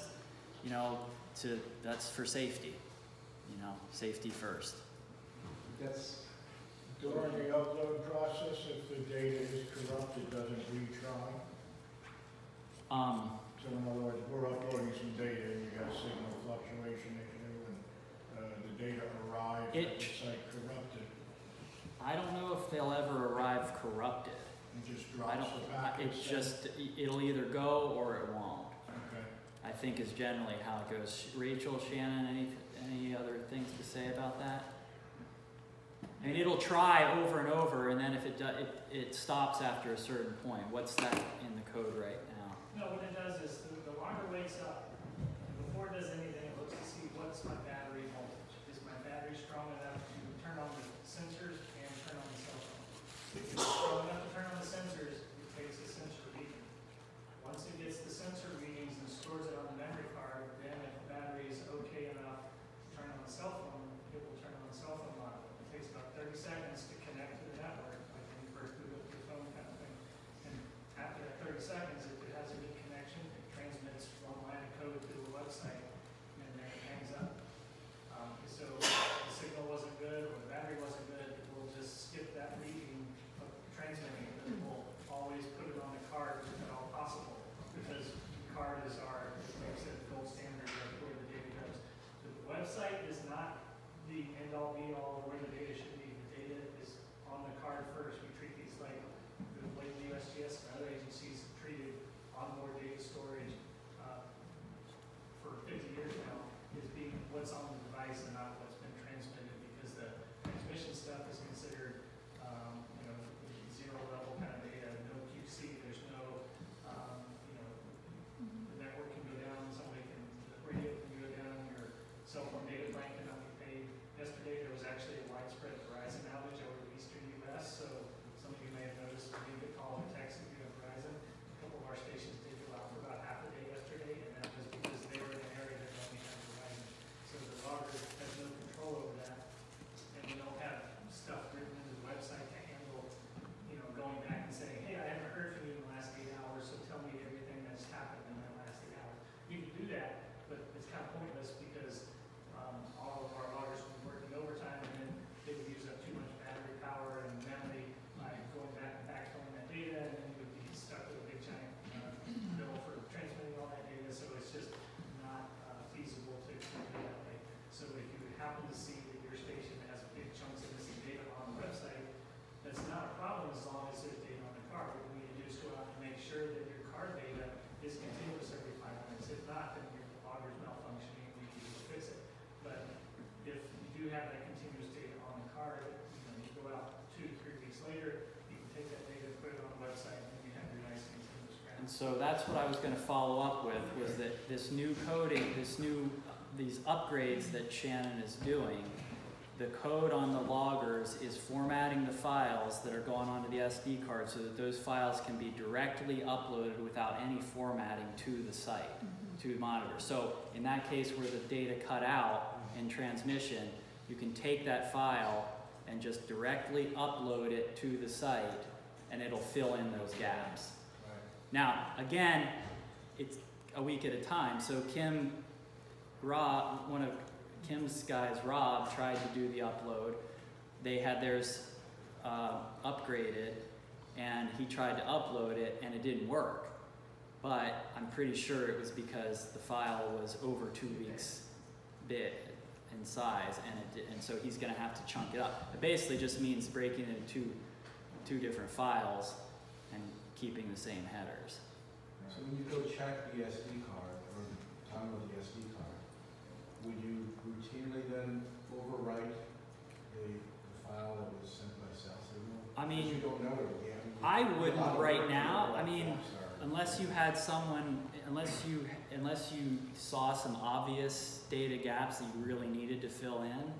that's for safety, safety first. That's during the upload process, if the data is corrupt, it doesn't retry. So in other words, we're uploading some data and you got signal fluctuation issue and the data arrived at the site corrupted. I don't know if they'll ever arrive corrupted. It just drops it'll either go or it won't. Okay. I think is generally how it goes. Rachel, Shannon, any other things to say about that? I mean, it'll try over and over, and then if it does, it stops after a certain point. What's that in the code right now? No, what it does is the logger wakes up, and before it does anything, it looks to see what's my battery voltage. Is my battery strong enough to turn on the sensors? If it's strong enough to turn on the sensors, it takes the sensor reading. Once it gets the sensor readings and stores it on the memory card, then if the battery is okay enough to turn on the cell phone, it will turn on the cell phone model. It takes about 30 seconds to connect to the network, like when you first boot up your phone kind of thing. And after that 30 seconds, if it has a good connection, it transmits one line of code to the website, and then it hangs up. So the signal wasn't So that's what I was going to follow up with, was that this new coding, these upgrades that Shannon is doing, the code on the loggers is formatting the files that are going onto the SD card so that those files can be directly uploaded without any formatting to the site, to monitor. So in that case where the data cut out in transmission, you can take that file and just directly upload it to the site and it'll fill in those gaps. Right. Now, again, it's a week at a time. So Kim, Rob, one of Kim's guys, Rob, tried to do the upload. They had theirs upgraded and he tried to upload it and it didn't work. But I'm pretty sure it was because the file was over 2 weeks big in size, and so he's gonna have to chunk it up. It basically just means breaking it into two different files and keeping the same headers. So when you go check the SD card, or download the SD card, would you routinely then overwrite the file that was sent by cell signal? I mean, you don't know it again. I wouldn't right now. I mean, unless you had someone, unless you saw some obvious data gaps that you really needed to fill in,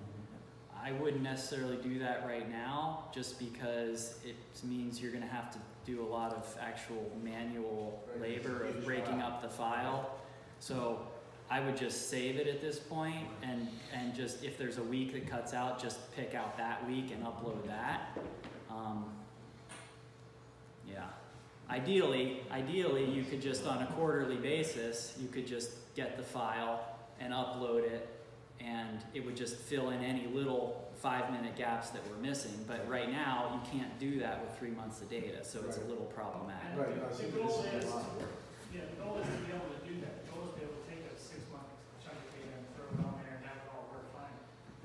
I wouldn't necessarily do that right now, just because it means you're going to have to do a lot of actual manual labor of breaking up the file. So I would just save it at this point, and just if there's a week that cuts out, just pick out that week and upload that. Yeah. Ideally, you could just on a quarterly basis, you could just get the file and upload it, and it would just fill in any little 5-minute gaps that we're missing. But right now, you can't do that with 3 months of data, so it's a little problematic. Right. The goal is to be able to do that. The goal is to be able to take a 6-month chunk of data and throw it on there and have it all work fine.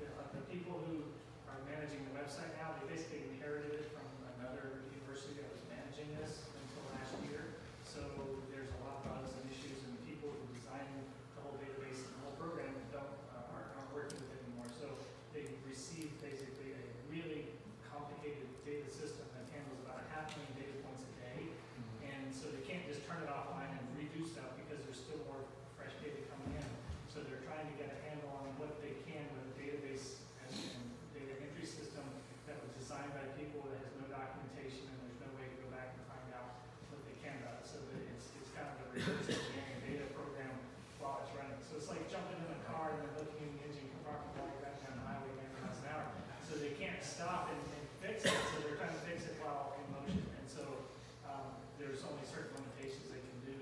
The people who are managing the website now, they basically inherited it from another university that was managing this. So there's a lot of bugs and issues, and the people who design the whole database and the whole program aren't working with it anymore. So they receive basically a really complicated data system that handles about 500,000 data points a day. And so they can't just turn it offline and redo stuff because there's still more fresh data coming in. So they're trying to get a handle on what they can with a database and data entry system that was designed by people that has no documentation and there's no way to go back and find out. So it's kind of a reverse engineering data program while it's running. So it's like jumping in a car and then looking in the engine compartment while you're back down the highway 9 miles an hour. So they can't stop and fix it, so they're trying to fix it while in motion. And so there's only certain limitations they can do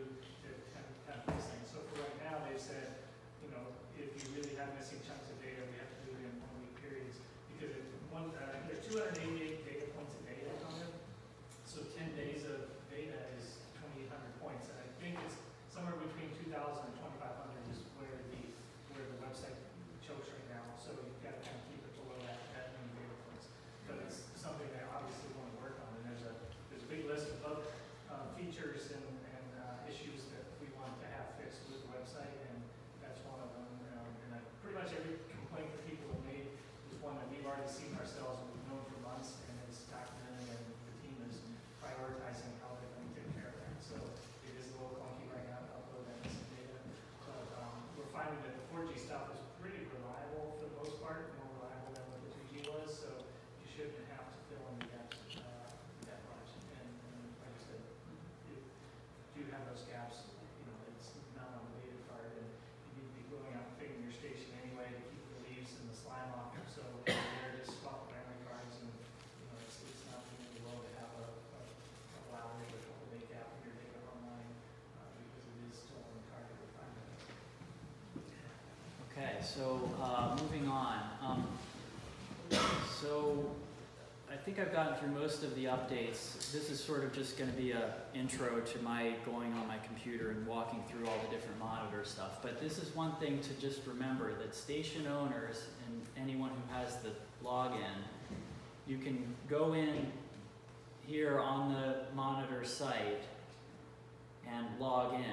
to kind of fix things. So for right now, they've said, you know, if you really have missing chunks of data, we have to do it in 1-week periods. Because if there's 288 data points a day on it, so 10 days of data is 2,800 points, and I think it's somewhere between 2,000 and 2,500 is where the website chokes right now. So you've got to kind of keep it below that many data points. But it's something that I obviously want to work on, and there's a big list of features and issues that we want to have fixed with the website, and that's one of them. And pretty much every complaint that people have made is one that we've already seen ourselves and we've known for months, and it's documented, and the team is prioritizing how they're going to take care of that. So it is a little clunky right now to upload that missing data. But we're finding that the 4G stuff is pretty reliable for the most part, more reliable than what the 2G was. So you shouldn't have to fill in the gaps that much. And like I said, if you do have those gaps, you know, it's not on the data card, and you need to be going out and fitting your station anyway to keep the leaves and the slime off. So they're just swapping memory cards, and you know, it's not really well to have allowing it to make out your data online because it is still on the card at the time. Okay, so moving on. So I think I've gotten through most of the updates. This is sort of just going to be an intro to my going on my computer and walking through all the different monitor stuff. But this is one thing to just remember, that station owners and anyone who has the login, you can go in here on the monitor site and log in.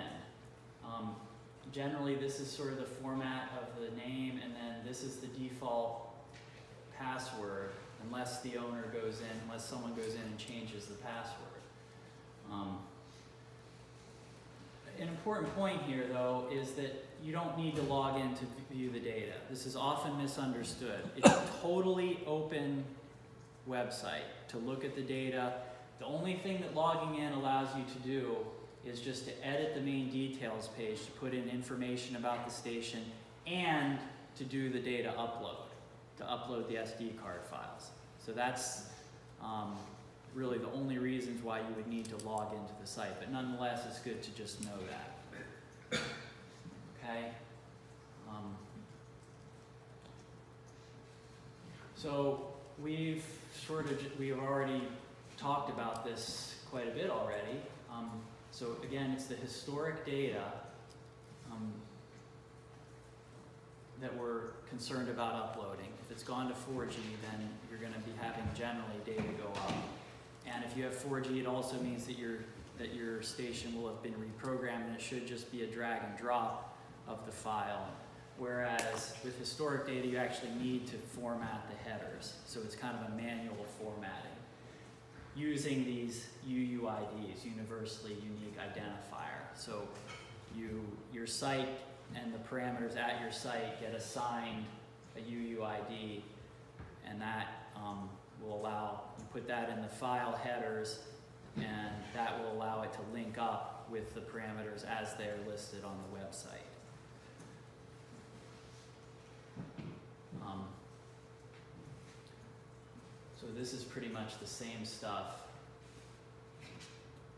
Generally, this is sort of the format of the name, and then this is the default password, unless the owner goes in, unless someone goes in and changes the password. An important point here, though, is that you don't need to log in to view the data. This is often misunderstood. It's a totally open website to look at the data. The only thing that logging in allows you to do is just to edit the main details page to put in information about the station and to do the data upload, to upload the SD card files. So that's really the only reasons why you would need to log into the site, but nonetheless, it's good to just know that. Okay. So we've already talked about this quite a bit already. So again, it's the historic data that we're concerned about uploading. If it's gone to 4G, then you're going to be having generally data go up. And if you have 4G, it also means that your station will have been reprogrammed, and it should just be a drag and drop of the file. Whereas with historic data, you actually need to format the headers. So it's kind of a manual formatting using these UUIDs, universally unique identifier. So your site and the parameters at your site get assigned a UUID, and that will allow, you put that in the file headers, and that will allow it to link up with the parameters as they're listed on the website. So this is pretty much the same stuff.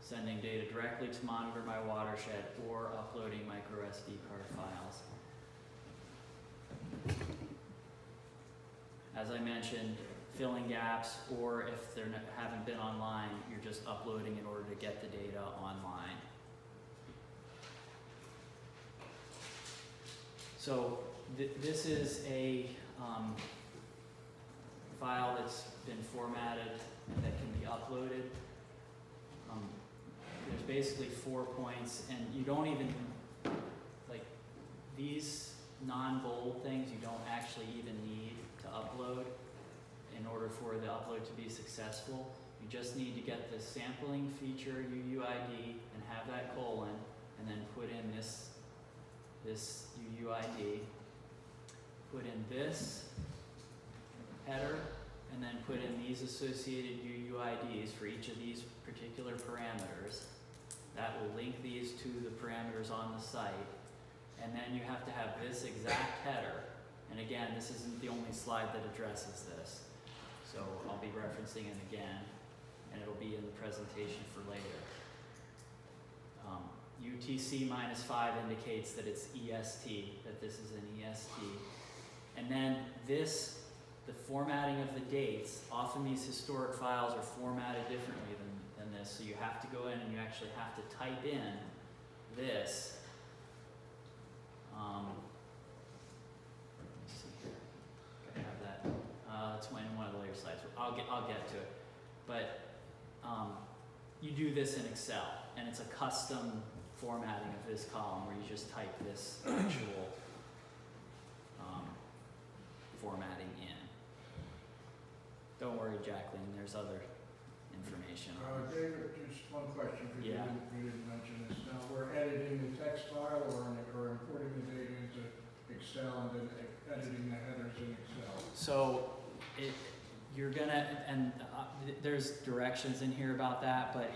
Sending data directly to Monitor My Watershed or uploading micro SD card files. As I mentioned, filling gaps, or if they haven't been online, you're just uploading in order to get the data online. So this is a file that's been formatted that can be uploaded. There's basically 4 points, and you don't even, like, these non-bold things you don't actually even need to upload in order for the upload to be successful. You just need to get the sampling feature UUID and have that colon, and then put in this UUID, put in this header, and then put in these associated UUIDs for each of these particular parameters. That will link these to the parameters on the site. And then you have to have this exact header. And again, this isn't the only slide that addresses this, so I'll be referencing it again, and it'll be in the presentation for later. UTC-5 indicates that it's EST, that this is an EST. And then this, the formatting of the dates, often these historic files are formatted differently than this, so you have to go in and you actually have to type in this. Let's see here, I have that. It's in one of the later slides. I'll get to it. But you do this in Excel, and it's a custom formatting of this column where you just type this actual formatting in. Don't worry, Jacqueline, there's other information. David, just one question, because you didn't mention this. Now, we're editing the text file, or importing the data into Excel, and then editing the headers in Excel. So you're gonna, and there's directions in here about that, but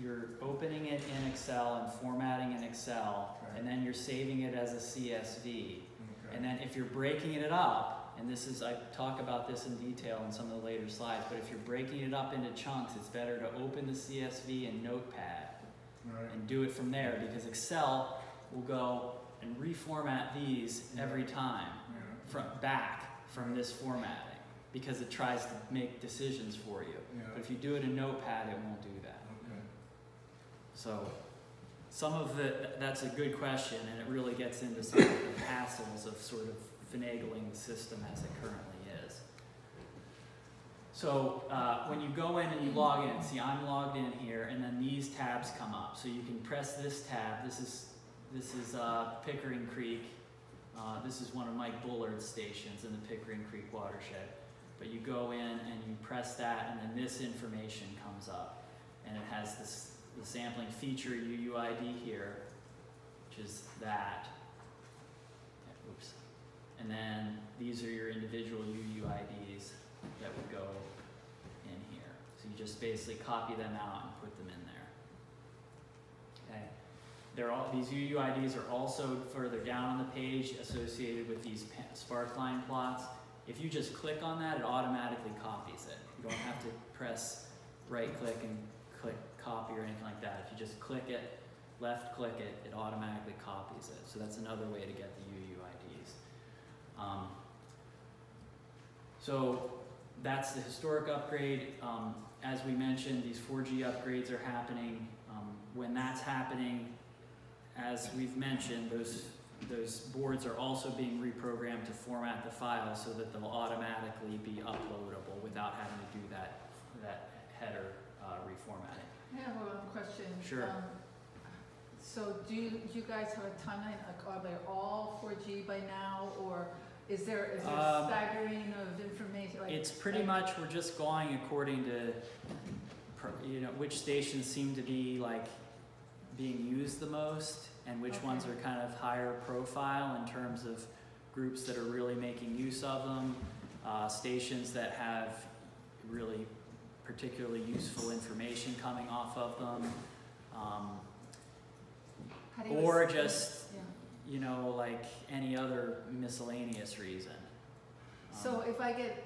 you're opening it in Excel and formatting in Excel, okay, and then you're saving it as a CSV. Okay. And then if you're breaking it up, and this is, I talk about this in detail in some of the later slides, but if you're breaking it up into chunks, it's better to open the CSV in Notepad, right, and do it from there, because Excel will go and reformat these every time, yeah, back from this formatting, because it tries to make decisions for you. Yeah. But if you do it in Notepad, it won't do that. Okay. So that's a good question, and it really gets into some of the hassles of sort of finagling the system as it currently is. So when you go in and you log in, see, I'm logged in here, and then these tabs come up. So you can press this tab. This is Pickering Creek. This is one of Mike Bullard's stations in the Pickering Creek watershed. But you go in and you press that, and then this information comes up, and it has the sampling feature UUID here, which is that. Oops. And then these are your individual UUIDs that would go in here. So you just basically copy them out and put them in there. Okay. They're all, these UUIDs are also further down on the page associated with these spark line plots. If you just click on that, it automatically copies it. You don't have to press right click and click copy or anything like that. If you just click it, left click it, it automatically copies it. So that's another way to get the UUIDs. So that's the historic upgrade. As we mentioned, these 4G upgrades are happening. When that's happening, as we've mentioned, those boards are also being reprogrammed to format the file so that they'll automatically be uploadable without having to do that header reformatting. I have one question. Sure. So do you guys have a timeline? Like, are they all 4G by now, or is there staggering of information? Like, it's pretty much we're just going according to which stations seem to be like being used the most, and which ones are kind of higher profile in terms of groups that are really making use of them, stations that have really particularly useful information coming off of them, or just, you know, like any other miscellaneous reason. So if I get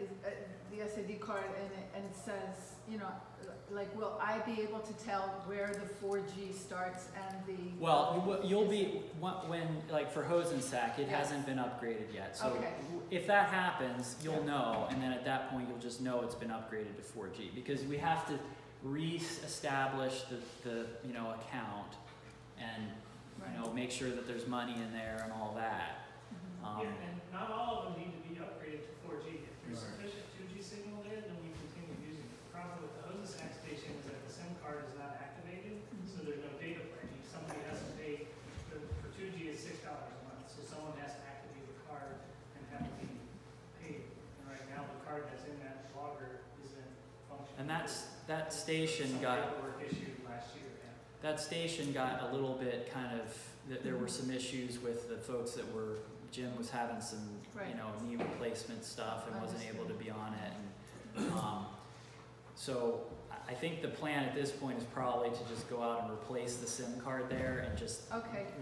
the SID card and it says, you know, like, will I be able to tell where the 4G starts and the... Well, you'll be, when, like for Hosensack, it hasn't been upgraded yet. So if that happens, you'll know, and then at that point, you'll just know it's been upgraded to 4G, because we have to re-establish the you know, account and, you know, make sure that there's money in there and all that. And not all of them need to be upgraded to 4G. If there's sufficient 2G signal there, then we continue using it. The problem with the Hosensack station is that the SIM card is not activated, so there's no data pledging. Somebody has to pay for 2G is $6 a month, so someone has to activate the card and have it be paid. And right now, the card that's in that logger isn't functioning. And that station got paperwork issued last year. That station got a little bit kind of. There were some issues with the folks that were. Jim was having some, you know, knee replacement stuff and wasn't able to be on it. And, so I think the plan at this point is probably to just go out and replace the SIM card there and just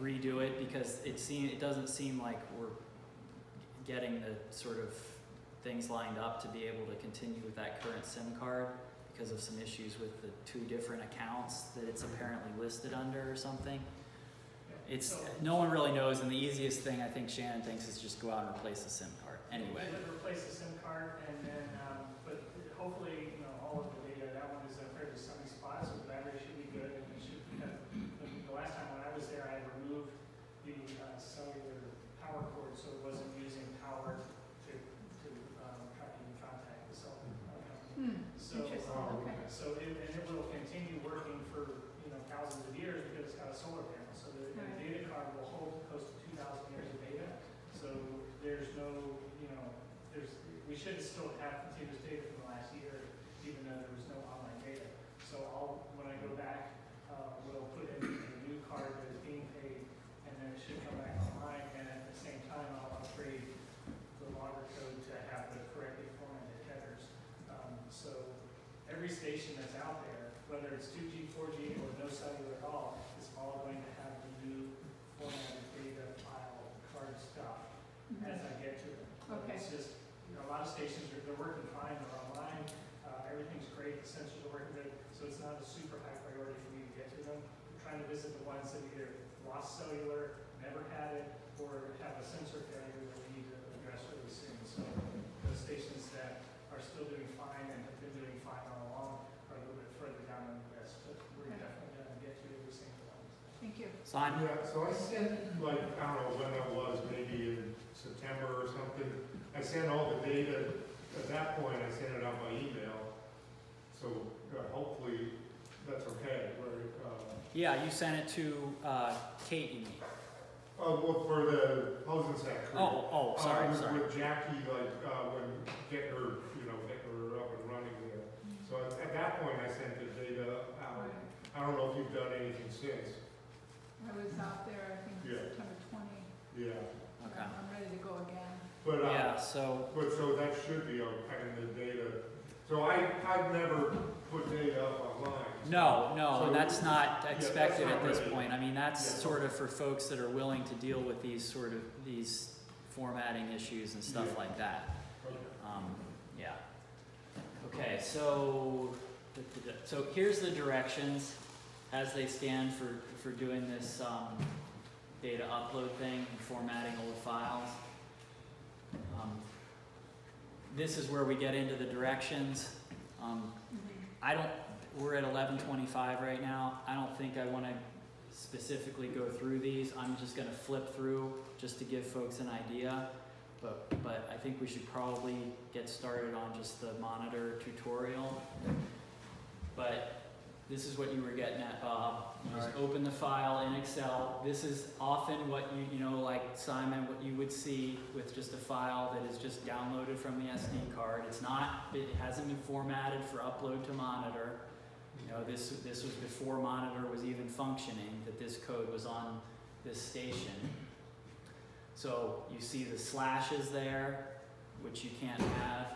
redo it, because it doesn't seem like we're getting the sort of things lined up to be able to continue with that current SIM card because of some issues with the two different accounts that it's apparently listed under or something. It's, no one really knows, and the easiest thing I think Shannon thinks is just go out and replace the SIM card. Anyway, you would replace the SIM card, and then, but hopefully, you know, all of the data that one is up there to sunny spots, so the battery should be good, and it should. The last time when I was there, I had removed the cellular power cord, so it wasn't using power to try to contact the cell phone company. So, so it will continue working for, you know, thousands of years because it's got a solar panel. The data card will hold close to 2,000 years of data, so there's no, you know, we should still have continuous data from the last year, even though there was no online data. So when I go back, we'll put in a new card that is being paid, and then it should come back online, and at the same time, I'll upgrade the logger code to have the correctly formatted headers. So every station that's out there, whether it's 2G, 4G, or no cellular at all, it's all going to have the new formatted data file card stuff as I get to it. It's just, you know, a lot of stations they're working fine, they're online, everything's great, the sensors are working good, so it's not a super high priority for me to get to them. We're trying to visit the ones that either lost cellular, never had it, or have a sensor failure that we need to address really soon. So those stations that are still doing fine and have been doing fine all along. Simon? Yeah, so I sent, like, I don't know when that was, maybe in September or something. I sent all the data. At that point, I sent it out by email. So hopefully that's okay. Yeah, you sent it to Kate and me. Well, for the Hosensack. Oh, sorry, sorry. With Jackie, like, when get her up and running there. So at that point, I sent the data out. I don't know if you've done anything since. I was out there, I think it was September 20. Yeah. Okay. I'm ready to go again. But so that should be on kind of the data. So I've never put data up online. So, no, and that's not expected at this point. I mean, that's sort of for folks that are willing to deal with these sort of formatting issues and stuff like that. Okay. Okay, so here's the directions as they stand for doing this data upload thing and formatting old files. This is where we get into the directions. We're at 11:25 right now. I don't think I want to specifically go through these. I'm just going to flip through just to give folks an idea. But I think we should probably get started on just the monitor tutorial. But this is what you were getting at, Bob. You just open the file in Excel. This is often what you know, like Simon, what you would see with just a file that is just downloaded from the SD card. It hasn't been formatted for upload to monitor. You know, this was before monitor was even functioning, that this code was on this station. So you see the slashes there, which you can't have.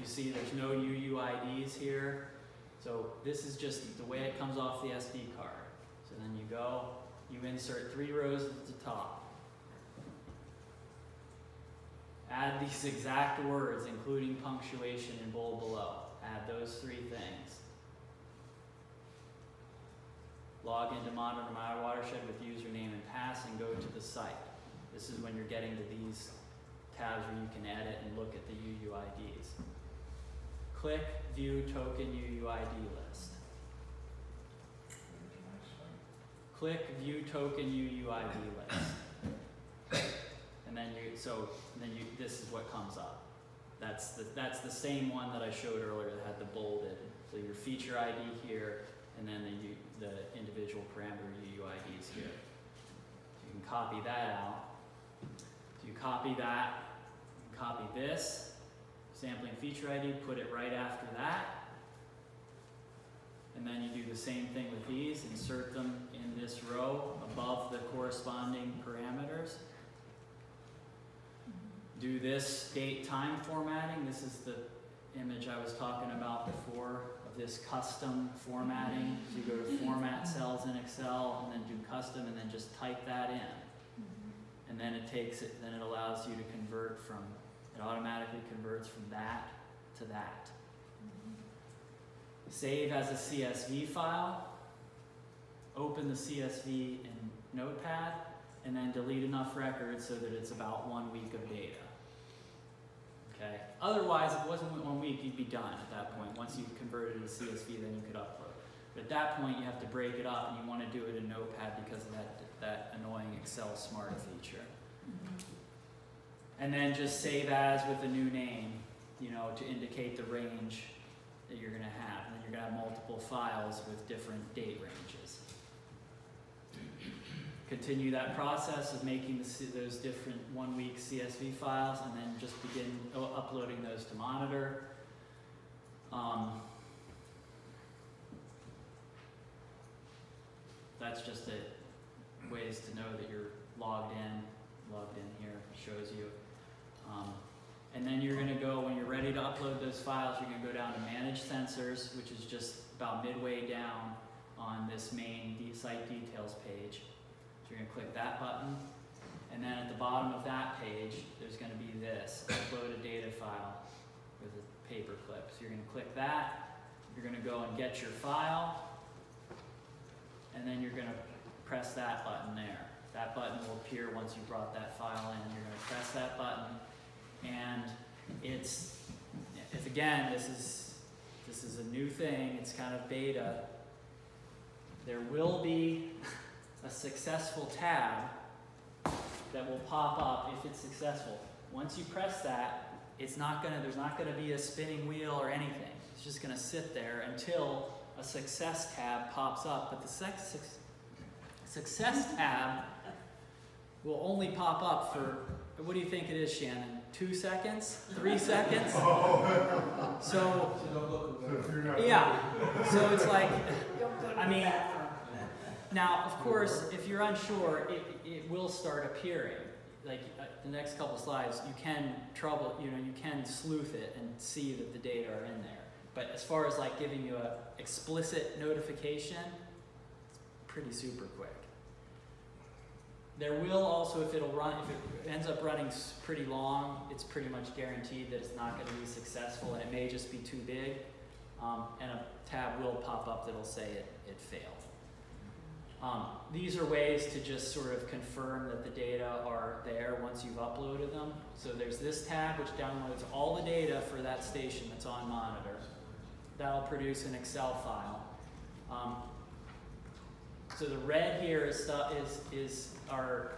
You see there's no UUIDs here. So this is just the way it comes off the SD card. So then you go, you insert 3 rows at the top. Add these exact words, including punctuation in bold below. Add those 3 things. Log into Monitor My Watershed with username and pass and go to the site. This is when you're getting to these tabs where you can edit and look at the UUIDs. Click View Token UUID List. Click View Token UUID List. And then this is what comes up. That's the same one that I showed earlier that had the bolded. So your feature ID here, and then the individual parameter UUIDs here. So you can copy that out. So you copy that, copy this, sampling feature ID, put it right after that. And then you do the same thing with these, insert them in this row above the corresponding parameters. Do this date time formatting. This is the image I was talking about before of this custom formatting. So you go to format cells in Excel and then do custom and then just type that in. And then it takes it, then it allows you to convert from, it automatically converts from that to that. Save as a CSV file, open the CSV in Notepad, and then delete enough records so that it's about 1 week of data. Okay. Otherwise, if it wasn't 1 week, you'd be done at that point. Once you've converted to CSV, then you could upload. But at that point, you have to break it up, and you want to do it in Notepad because of that annoying Excel Smart feature. And then just save as with a new name, you know, to indicate the range that you're going to have. And then you're going to have multiple files with different date ranges. Continue that process of making those different 1 week CSV files, and then just begin uploading those to monitor. That's just it. Ways to know that you're logged in here, shows you. And then you're gonna go, when you're ready to upload those files, you're gonna go down to Manage Sensors, which is just about midway down on this main site details page. So you're gonna click that button, and then at the bottom of that page, there's gonna be this, upload a data file with a paper clip. So you're gonna click that, you're gonna go and get your file, and then you're gonna press that button there. That button will appear once you brought that file in. You're going to press that button, and it's again, this is a new thing. It's kind of beta. There will be a successful tab that will pop up if it's successful. Once you press that, there's not going to be a spinning wheel or anything. It's just going to sit there until a success tab pops up. But the Success tab will only pop up for, what do you think it is, Shannon? 2 seconds? 3 seconds? Oh. So it's like, I mean, Now, of course, if you're unsure, it will start appearing. Like the next couple slides, you can you can sleuth it and see that the data are in there. But as far as like giving you an explicit notification, it's pretty super quick. There will also, if it ends up running pretty long, it's pretty much guaranteed that it's not going to be successful, and it may just be too big. And a tab will pop up that'll say it failed. These are ways to just sort of confirm that the data are there once you've uploaded them. So there's this tab which downloads all the data for that station that's on Monitor. That'll produce an Excel file. So the red here are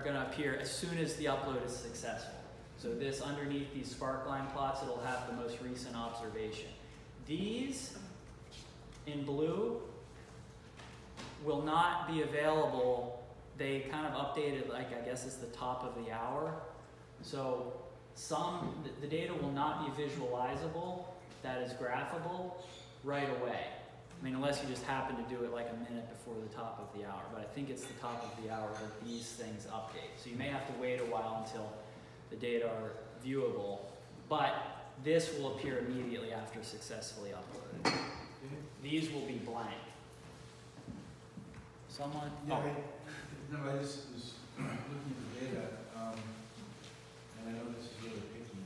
going to appear as soon as the upload is successful. So this underneath these sparkline plots, it'll have the most recent observation. These in blue will not be available. They kind of updated, like I guess it's the top of the hour. So the data will not be visualizable, that is graphable, right away. I mean, unless you just happen to do it like a minute before the top of the hour, but I think it's the top of the hour that these things update. So you may have to wait a while until the data are viewable, but this will appear immediately after successfully uploaded. These will be blank. Someone? Yeah, oh. No, I just was looking at the data, and I know this is really picky,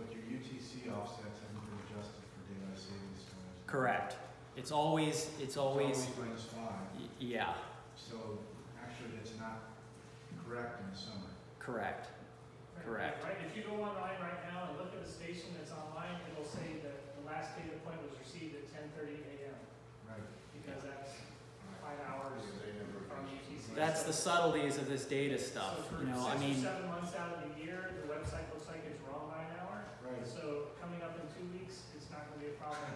but your UTC offsets haven't been adjusted for daylight savings time. Correct. It's always -5. Yeah. So actually, it's not correct in the summer. Correct. Right. Correct. Right. If you go online right now and look at the station that's online, it'll say that the last data point was received at 10:30 a.m. Right. Because that's 5 hours. That's the subtleties of this data stuff. So for 6 or 7 months out of the year, the website looks like it's wrong by an hour. Right. So coming up in 2 weeks, it's not going to be a problem.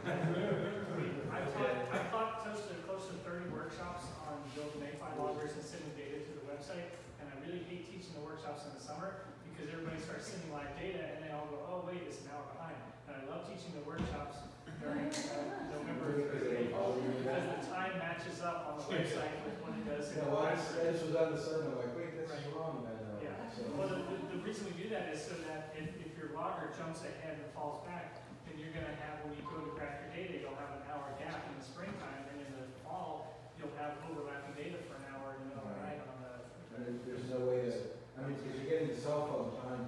I've taught close to 30 workshops on building Mayfly loggers and sending data to the website, and I really hate teaching the workshops in the summer because everybody starts sending live data, and they all go, "Oh wait, it's an hour behind." And I love teaching the workshops during November because the time matches up on the website with when it does. Yeah, well, I just was on the server like, wait, this is wrong. Yeah. So. Well, the reason we do that is so that if your logger jumps ahead and falls back, then you're going to have, when you go to graph your data, you'll have an hour gap in the springtime, and in the fall, you'll have overlapping data for an hour in the middle of the night on the. And there's no way to, I mean, because you're getting the cell phone time.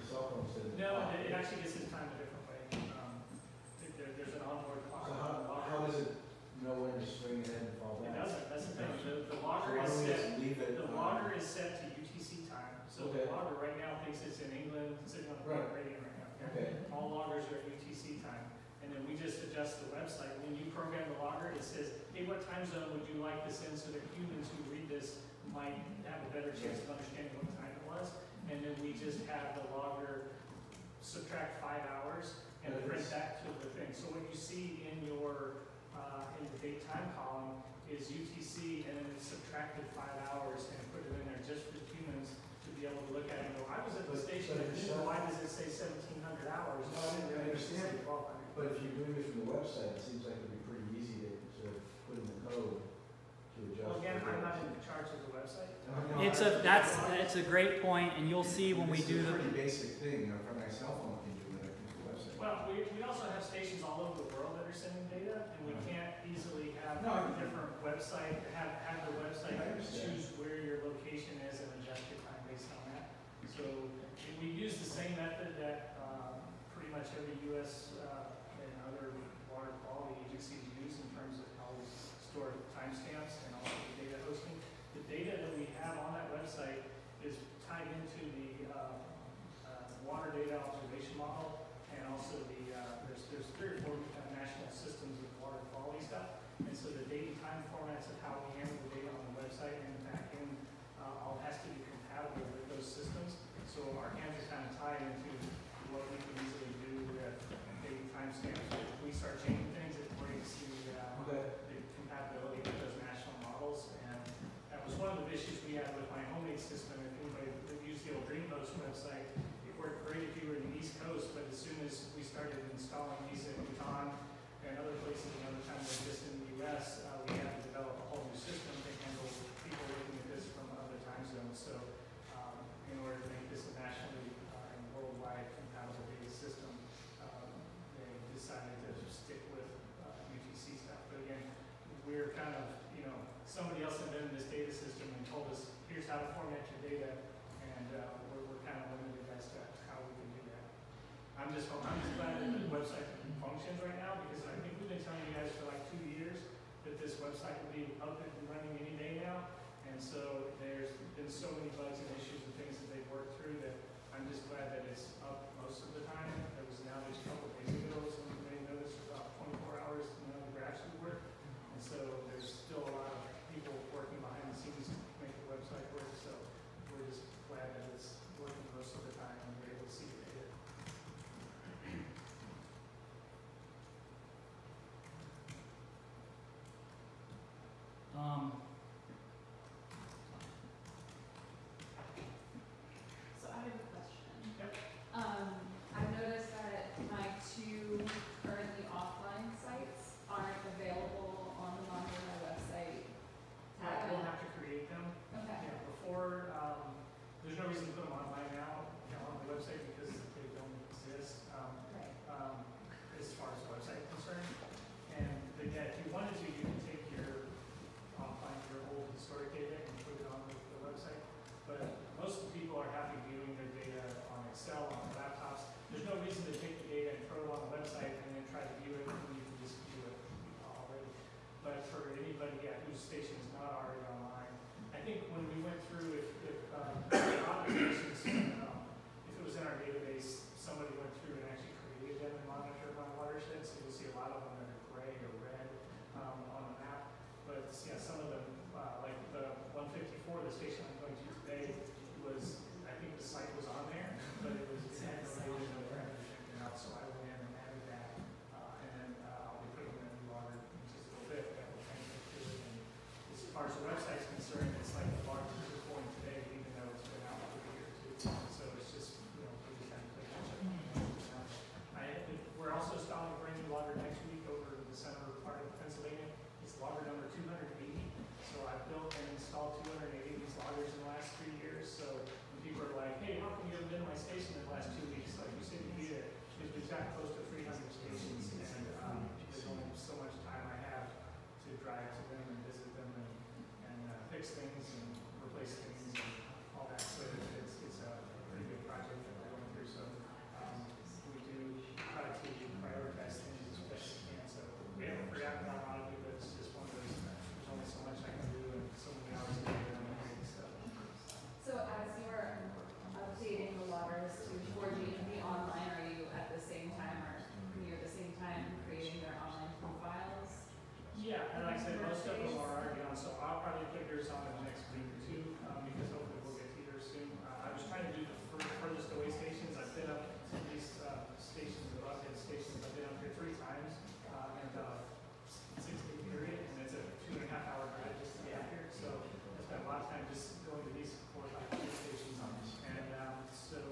The cell phone says. No, it actually gets its time a different way. There's an onboard clock. So how does it know when to swing it in and fall back? It doesn't. That's the thing. The logger is set. The logger is set to UTC time. So okay. The logger right now thinks it's in England, sitting on the right gradient right now. Okay. All loggers are at UTC time, and then we just adjust the website. When you program the logger, it says, "Hey, what time zone would you like this in?" So that humans who read this might have a better chance of understanding what time it was, and then we just have the logger subtract 5 hours and print that to the thing. So what you see in your in the date time column is UTC, and then it's subtracted 5 hours and put it in there just for humans to be able to look at it and go, "I was at the station. Why does it say 1,700 hours?" No, I understand. But if you're doing it from the website, it seems like it'd be pretty easy to put in the code. Well, again, I'm not in charge of the website. No, it's a great point, and you'll see when we do the pretty basic thing. From my cell phone, I can do that. Well, we also have stations all over the world that are sending data, and we can't easily have a different website. Have the website choose where your location is and adjust your time based on that. So we use the same method that pretty much every U.S. And other water quality agencies use in terms of how we store timestamps and all of the data hosting. The data that we have on that website is tied into the water data observation model, and also the there's 3 or 4 national systems of water quality stuff, and so the date and time formats of how we handle the data on the website and the back end all has to be compatible with those systems. So our hands are kind of tied into what we can easily do with date and time stamps. If we start changing things, it breaks the compatibility with those national models, and that was one of the issues we had with my homemade system. If anybody used the old Greenpost website, it worked great if you were in the East Coast, but as soon as we started installing these in Bhutan and other places and other times, like just in the U.S., we had to develop somebody else had been in this data system and told us, here's how to format your data, and we're kind of limited as to how we can do that. I'm just glad that the website functions right now, because I think we've been telling you guys for like 2 years that this website would be up and running any day now, and so there's been so many bugs and issues and things that they've worked through that I'm just glad that it's up most of the time. There was now just a couple of days ago, so everybody noticed about 24 hours now the graphs would work. And so there's still a lot of people working behind the scenes to make the website work. So we're just glad that it's working most of the time and we're able to see the data. So I have a question. Yep. I've noticed that my two currently offline sites aren't available on the Monitor My website. We'll have to create them. Okay. Yeah, before, there's no reason to put them online now on the website because they don't exist as far as the website is concerned. And then, yeah, if you wanted to, you can take your old historic data and put it on the website. But most of the people are happy viewing their data on Excel, on laptops. There's no reason to take the data and throw it on the website and then try to view it when you can just view it already. But for anybody whose station is not already online, I think when we went through, if it was in our database, somebody went through and actually created them and monitored my watershed, so you'll see a lot of them that are gray or red on the map. But yeah, some of them, like the 154, the station I'm going to today, was, I think the site was on there, but it was related to where I was checking out, so I went in and added that, and then I'll be putting in new water in just a little bit, that will change it too. And as far as the website's concerned, it's like the water is going today, even though it's been out for a year or two. So it's just, pretty kind of quick. We're also installing brand new water next week over in the center part of Pennsylvania. Logger number 280. So I've built and installed 280 of these loggers in the last 3 years. So when people are like, hey, how come you haven't been to my station in the last 2 weeks? Like you said you did it, because we've got close to 300 stations and there's only so much time I have to drive to them and visit them and fix things and replace things and all that. So it's a pretty big project that we're going through. So we do try to prioritize things as best we can. So we haven't forgotten about how to do this. There's only so much I can do and so many hours a day and everything, so. So as you are updating the waters to 4G and be online, are you at the same time or near the same time creating their online profiles? Yeah, and like I said, most of them are already on, so I'll probably put yours on in the next week or two because hopefully we'll get here soon. I was trying to do the furthest away stations. I've been up to these stations, the Brodhead stations. I've been up here 3 times and 6-day period, and it's a 2.5-hour drive just to get out here. So I spent a lot of time just going to these 4 or 5 stations. And so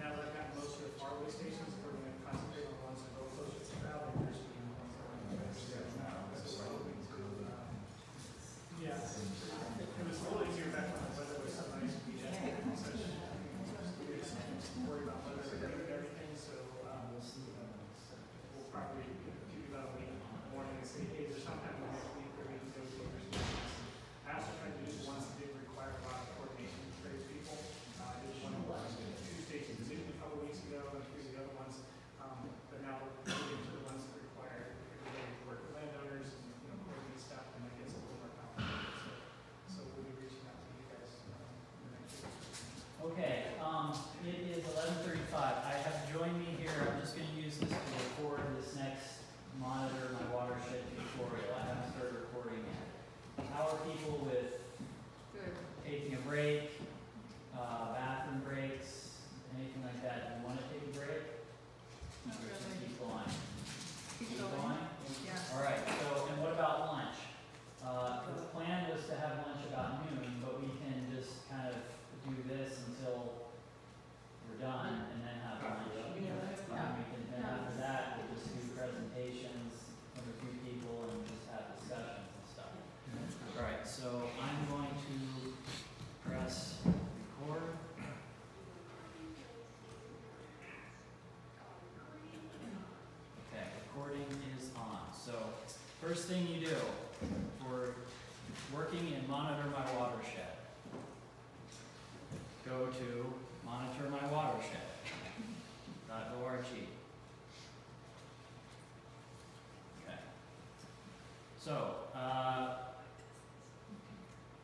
now that I've gotten most of the faraway stations, we're going to concentrate on ones that go closer to Stroud, and there's going to be ones that are going to so we're hoping to, yeah. It was a little easier back when the weather was so nice to be and such. We just worried about weather and everything, so we'll probably give you about a week. Morning and say, hey, there's sometimes we have to meet for meetings those conversations. I also tried to do the ones that didn't require a lot of coordination with tradespeople. I did one of the last 2 stations a couple weeks ago and a few of the other ones. But now we're moving to the ones that require everybody to work with landowners and coordinate stuff, and that gets a little more complicated. So we'll be reaching out to you guys in the next week. Okay, it is 11:35. I have joined me here. I'm just going to use this to record this next Monitor My Watershed tutorial. I haven't started recording yet. How are people with taking a break, bathroom breaks, anything like that? Do you want to take a break? Not really. Just keep going. Keep going? Yeah. All right. So, and what about lunch? The plan was to have lunch about noon, but we can just kind of do this until we're done and then have lunch. And after that, we'll just do presentations from a few people and just have discussions and stuff. All right, so I'm going to press record. Okay, recording is on. So first thing you do for working in Monitor My Watershed. Go to monitormywatershed.org. Okay. So,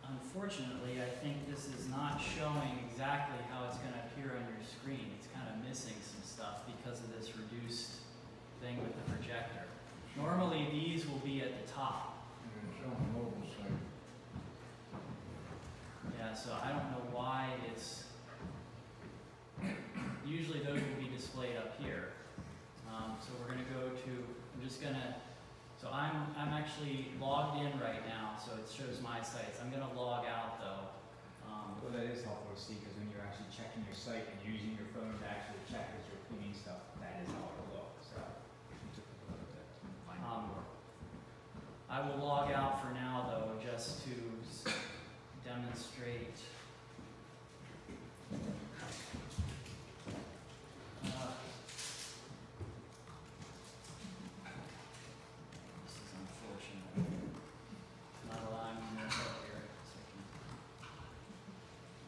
unfortunately, I think this is not showing exactly how it's going to appear on your screen. It's kind of missing some stuff because of this reduced thing with the projector. Normally, these will be at the top. Yeah, so I don't know why it's... Usually those will be displayed up here. So we're going to go to... So I'm actually logged in right now, so it shows my sites. I'm going to log out, though. Well, that is helpful to see, because when you're actually checking your site and using your phone to actually check as you're cleaning stuff, that is how it'll look. So I will log out for now, though, just to demonstrate. This is unfortunate. It's not allowing me to scroll here.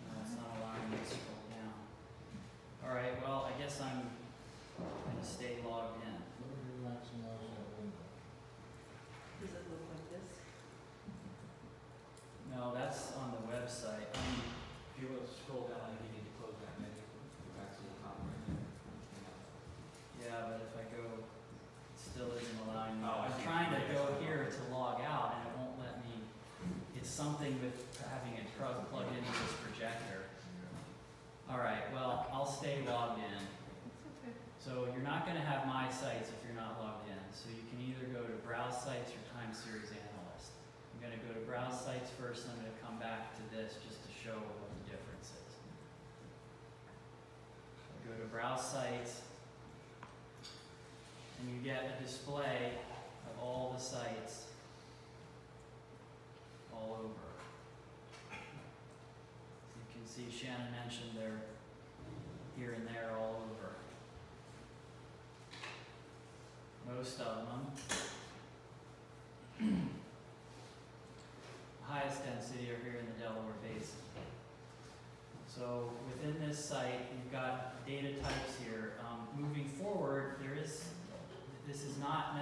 No, it's not allowing me to scroll down. All right, well, I guess I'm going to stay logged in. Does it look like this? No, that's on the website. If you will scroll down, you need to close that menu. Go back to the top right there. Yeah, but if I go, it still isn't allowing me. Oh, I'm trying to go here to log out, and it won't let me. It's something with having a plug plugged into this projector. All right, well, I'll stay logged in. So you're not going to have my sites if you're not logged in. So you can either go to Browse Sites or Time Series Analyst. I'm going to go to Browse Sites first, and I'm going to come back to this just to show what the difference is. Go to Browse Sites, and you get a display of all the sites all over. So you can see Shannon mentioned they're here and there all over. Most of them. Highest density are here in the Delaware Basin. So within this site, you've got data types here. Moving forward, this is not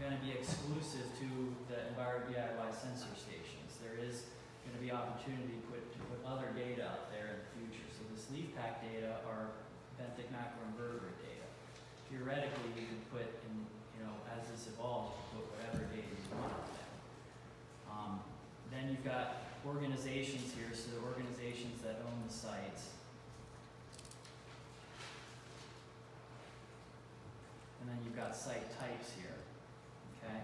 going to be exclusive to the EnviroDIY sensor stations. There is going to be opportunity to put other data out there in the future. So this leaf pack data are benthic macroinvertebrate data. Theoretically, you can put in, as this evolves, you can put whatever data you want on that. Then you've got organizations here, so the organizations that own the sites. And then you've got site types here, okay?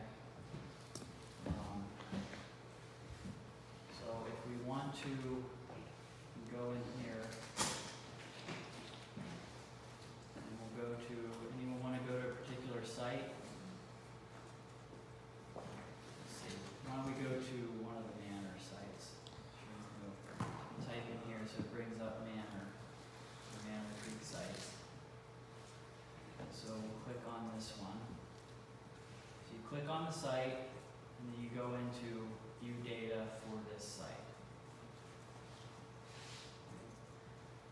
So if we want to go in here, go to, anyone want to go to a particular site? Let's see. Why don't we go to one of the Manor sites? We'll type in here so it brings up Manor, the Manor Creek sites. So we'll click on this one. So you click on the site and then you go into view data for this site.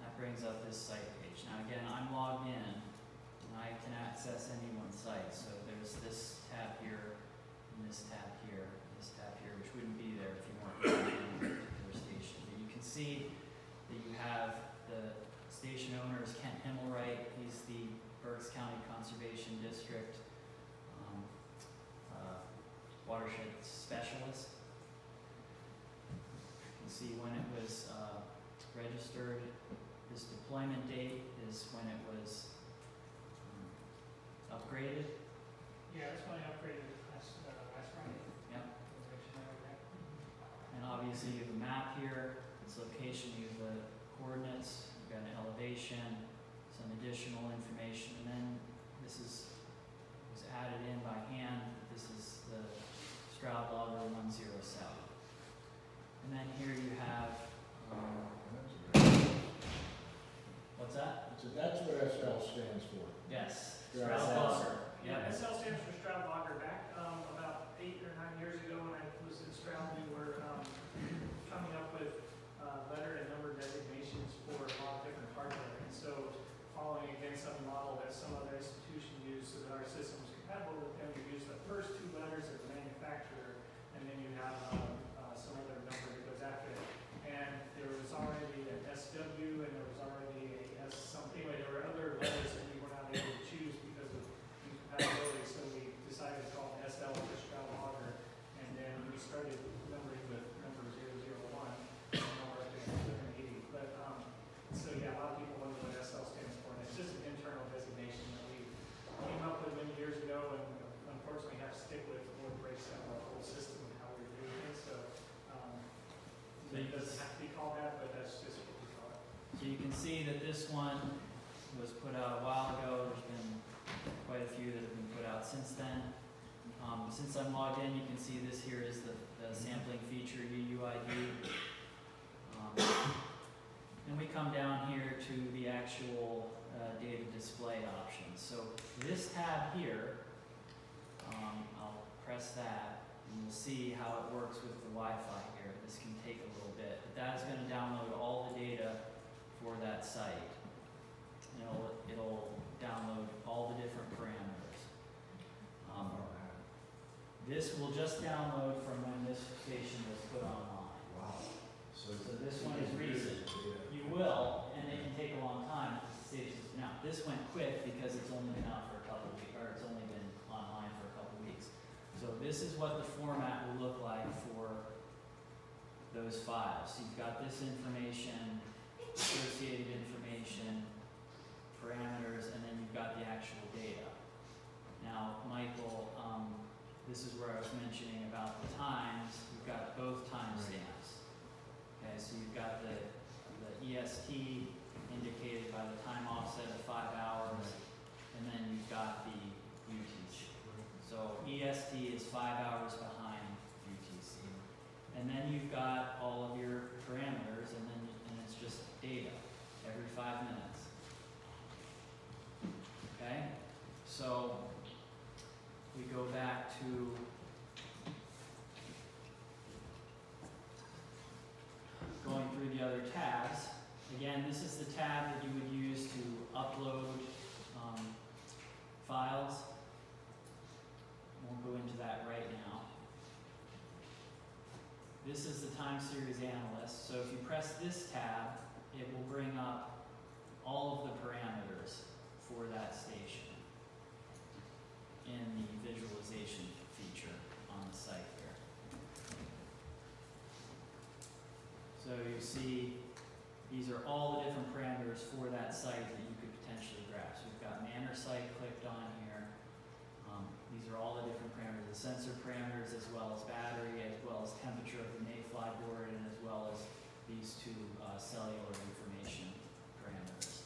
That brings up this site page. Now again, I'm logged in, and I can access anyone's site. So there's this tab here, and this tab here, and this tab here, which wouldn't be there if you weren't logged in at a particular station. But you can see that you have the station owner is Kent Himmelwright. He's the Berks County Conservation District watershed specialist. You can see when it was registered. This deployment date is when it was upgraded. Yeah, that's when I upgraded last Friday. Yep. And obviously you have a map here, its location, you have the coordinates, you've got an elevation, some additional information, and then this was added in by hand. This is the Stroud Water 107. And then here you have what's that? So that's what SL stands for. Yes. Stroud Water. Yeah. SL stands for Stroud Water. Back about 8 or 9 years ago when I was in Stroud, we were It doesn't have to be called that, but that's just what we call it. So you can see that this one was put out a while ago. There's been quite a few that have been put out since then. Since I'm logged in, you can see this here is the sampling feature, UUID. And we come down here to the actual data display options. So this tab here, I'll press that, and we'll see how it works with the Wi-Fi here. This can take a little bit, but that is going to download all the data for that site. And it'll download all the different parameters. This will just download from when this station was put online. Wow. So this one is recent. You will, and it can take a long time. Now, this went quick because it's only been out for a couple of weeks, or it's only been online for a couple of weeks. So this is what the format will look like for those files. So you've got this information, associated information, parameters, and then you've got the actual data. Now, Michael, this is where I was mentioning about the times. You've got both timestamps. Okay, so you've got the EST indicated by the time offset of 5 hours, and then you've got the UTC. So EST is 5 hours behind UTC. And then you've got all of your parameters, and then it's just data every 5 minutes. Okay, so we go back to going through the other tabs. Again, this is the tab that you would use to upload files. We'll go into that right now. This is the time series analyst. So if you press this tab, it will bring up all of the parameters for that station in the visualization feature on the site here. So you see these are all the different parameters for that site that you could potentially grab. So we've got Manor Site clicked on here. These are all the different parameters, the sensor parameters, as well as battery, as well as temperature of the Mayfly board, and as well as these two cellular information parameters.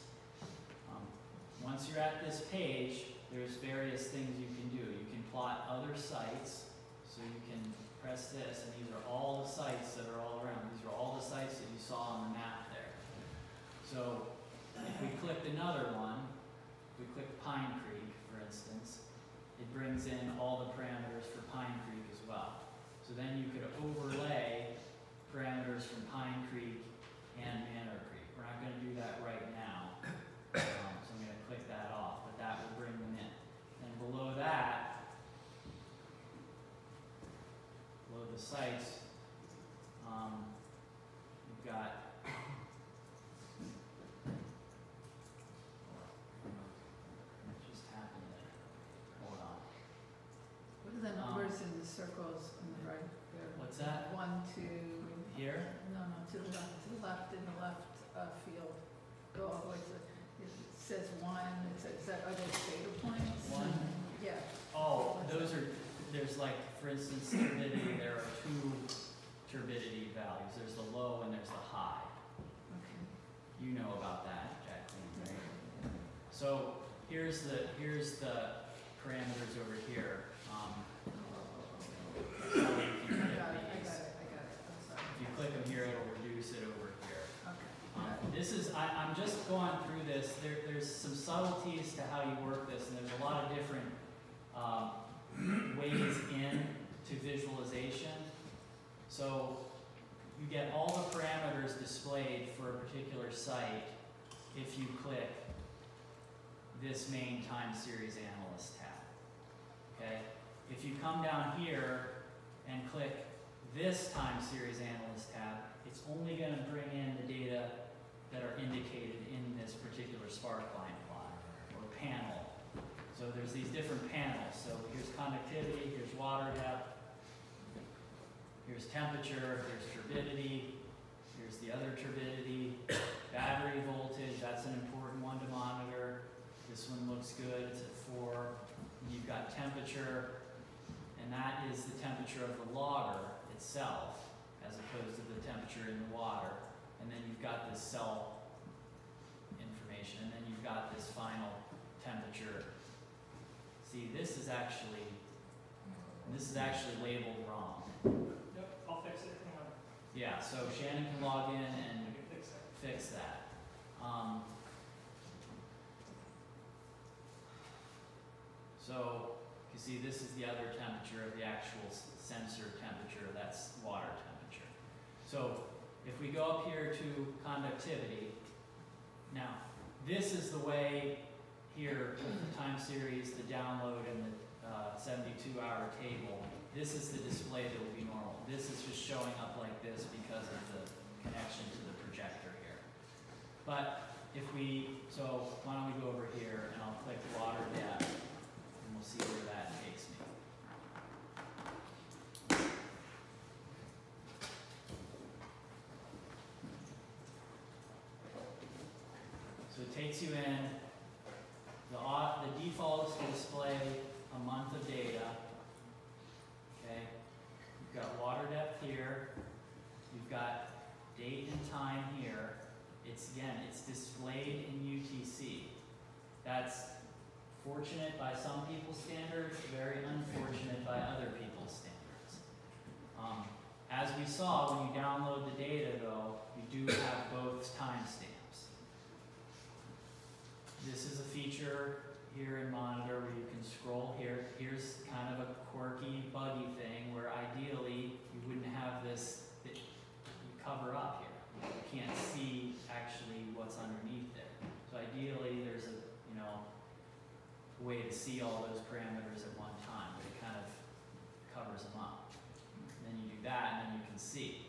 Once you're at this page, there's various things you can do. You can plot other sites, so you can press this, and these are all the sites that are all around. These are all the sites that you saw on the map there. So if we clicked another one, if we click Pine Creek, for instance, it brings in all the parameters for Pine Creek as well. So then you could overlay parameters from Pine Creek and Manor Creek. We're not going to do that right now, so I'm going to click that off, but that will bring them in. And below that, below the sites, you've got what are the numbers in the circles on the right there? What's that? 1, 2. Here? No, to the left, in the left field. Go all the way to, it says 1, it says, are those data points? 1? Yeah. Oh, those are, there's like, for instance, turbidity, there are 2 turbidity values. There's the low and there's the high. Okay. You know about that, Jacqueline, right? So here's the parameters over here. I got it. I'm sorry. If you click them here, it'll reduce it over here. Okay. This is, I'm just going through this. There's some subtleties to how you work this, and there's a lot of different ways in to visualization. So you get all the parameters displayed for a particular site if you click this main time series analyst tab. Okay? If you come down here and click this time series analyst tab, it's only going to bring in the data that are indicated in this particular sparkline plot or panel. So there's these different panels. So here's conductivity, here's water depth, here's temperature, here's turbidity, here's the other turbidity, battery voltage, that's an important one to monitor. This one looks good, it's at 4. You've got temperature, and that is the temperature of the logger itself, as as opposed to the temperature in the water. And then you've got this cell information, and then you've got this final temperature. See, this is actually labeled wrong. Yep, I'll fix it. Yeah, so Shannon can log in and fix that. So you see, this is the other temperature of the actual sensor temperature. That's water temperature. So if we go up here to conductivity, now this is the way here with the time series, the download, and the 72-hour table. This is the display that will be normal. This is just showing up like this because of the connection to the projector here. But if we, so why don't we go over here and I'll click water depth and we'll see where that takes me. So it takes you in, the default is to display a month of data. Okay, you've got water depth here, you've got date and time here. It's displayed in UTC. That's fortunate by some people's standards, very unfortunate by other people's standards. As we saw, when you download the data though, you do have both timestamps. This is a feature here in Monitor where you can scroll here. Here's kind of a quirky, buggy thing where ideally you wouldn't have this that you cover up here. You can't see actually what's underneath there. So ideally there's a, you know, way to see all those parameters at one time, but it kind of covers them up. And then you do that and then you can see.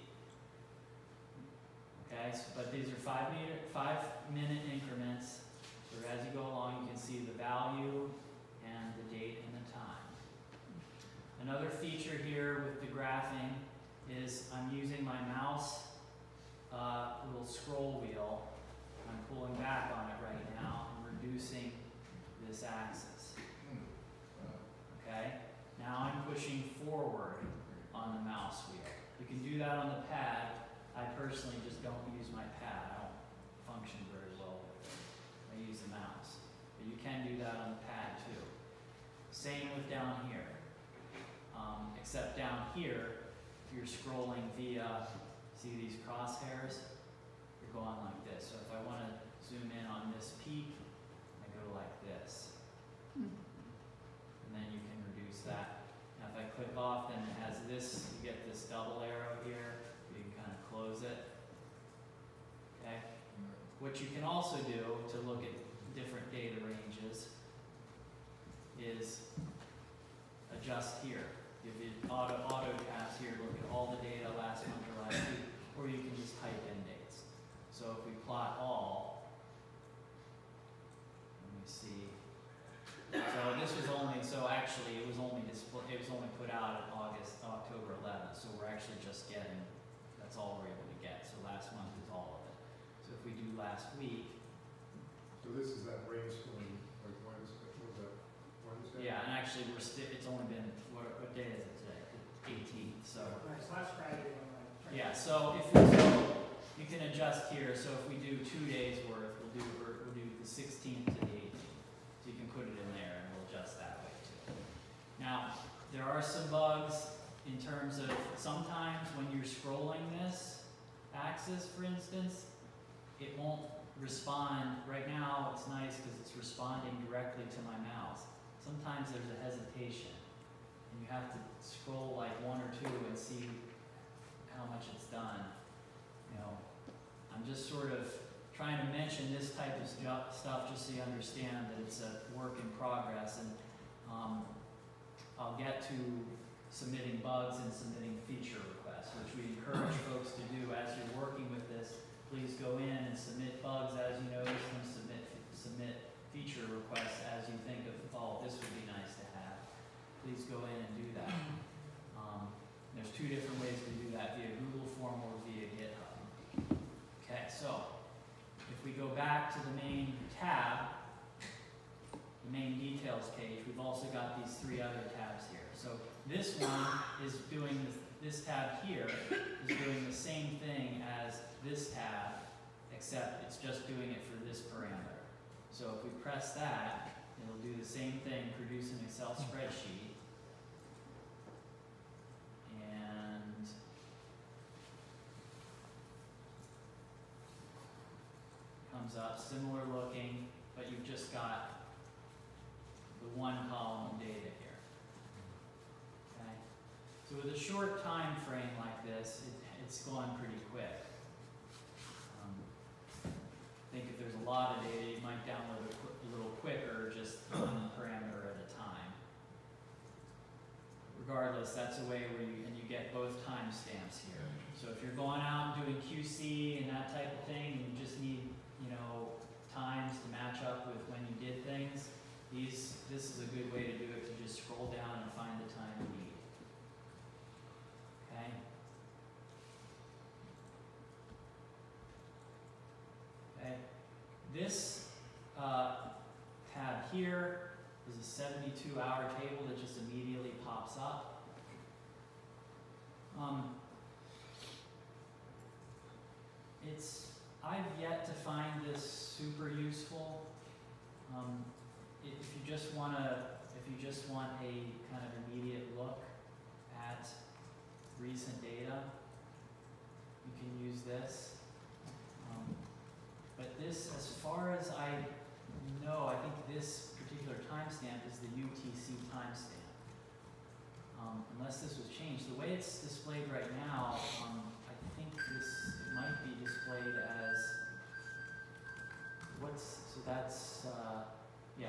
Okay, so, but these are 5-minute increments. So as you go along, you can see the value and the date and the time. Another feature here with the graphing is I'm using my mouse little scroll wheel. I'm pulling back on it right now and reducing this axis. Okay? Now I'm pushing forward on the mouse wheel. You can do that on the pad. I personally just don't use my pad. I don't function very well with it. I use the mouse. But you can do that on the pad too. Same with down here. Except down here, if you're scrolling via, see these crosshairs? You're going like this. So if I want to zoom in on this peak, I go like this. And then you can reduce that. Now if I click off, then it has this, you get this double arrow here. You can kind of close it. Okay? What you can also do to look at different data ranges is adjust here. You can auto-tabs here, look at all the data last month or last week, or you can just type in dates. So if we plot all, let me see. So this was only, so actually it was only display, it was only put out in October 11th, so we're actually just getting, that's all we're able to get. So last month is all of it. So if we do last week. So this is that range from like Wednesday? Yeah, and actually we're it's only been, what day is it today? The 18th, so. Right, so last Friday. Yeah, so if we, so you can adjust here. So if we do 2 days worth, we'll do the 16th to the 18th. So you can put it in there and we'll adjust that way too. Now, there are some bugs in terms of sometimes when you're scrolling this axis, for instance, it won't respond. Right now, it's nice because it's responding directly to my mouse. Sometimes there's a hesitation, and you have to scroll like one or two and see how much it's done. You know, I'm just sort of trying to mention this type of stuff just so you understand that it's a work in progress, and I'll get to submitting bugs and submitting feature requests, which we encourage folks to do as you're working with this. Please go in and submit bugs as you notice them, submit feature requests as you think of, oh, this would be nice to have. Please go in and do that. There's two different ways to do that, via Google Form or via GitHub. Okay, so if we go back to the main tab, the main details page, we've also got these three other tabs here. So This one is doing this tab here is doing the same thing as this tab, except it's just doing it for this parameter. So if we press that, it'll do the same thing, produce an Excel spreadsheet. And comes up similar looking, but you've just got the one column of data here. Okay? So with a short time frame like this, it's gone pretty quick. I think if there's a lot of data, you might download it a little quicker, just one parameter at a time. Regardless, that's a way where you get both time stamps here. So if you're going out and doing QC and that type of thing, you just need, you know, times to match up with when you did things. This is a good way to do it, to just scroll down and find the time you need. Okay. This tab here is a 72-hour table that just immediately pops up. I've yet to find this super useful. If you just want a kind of immediate look at recent data, you can use this. But this, as far as I know, I think this particular timestamp is the UTC timestamp. Unless this was changed. The way it's displayed right now, I think it might be displayed as,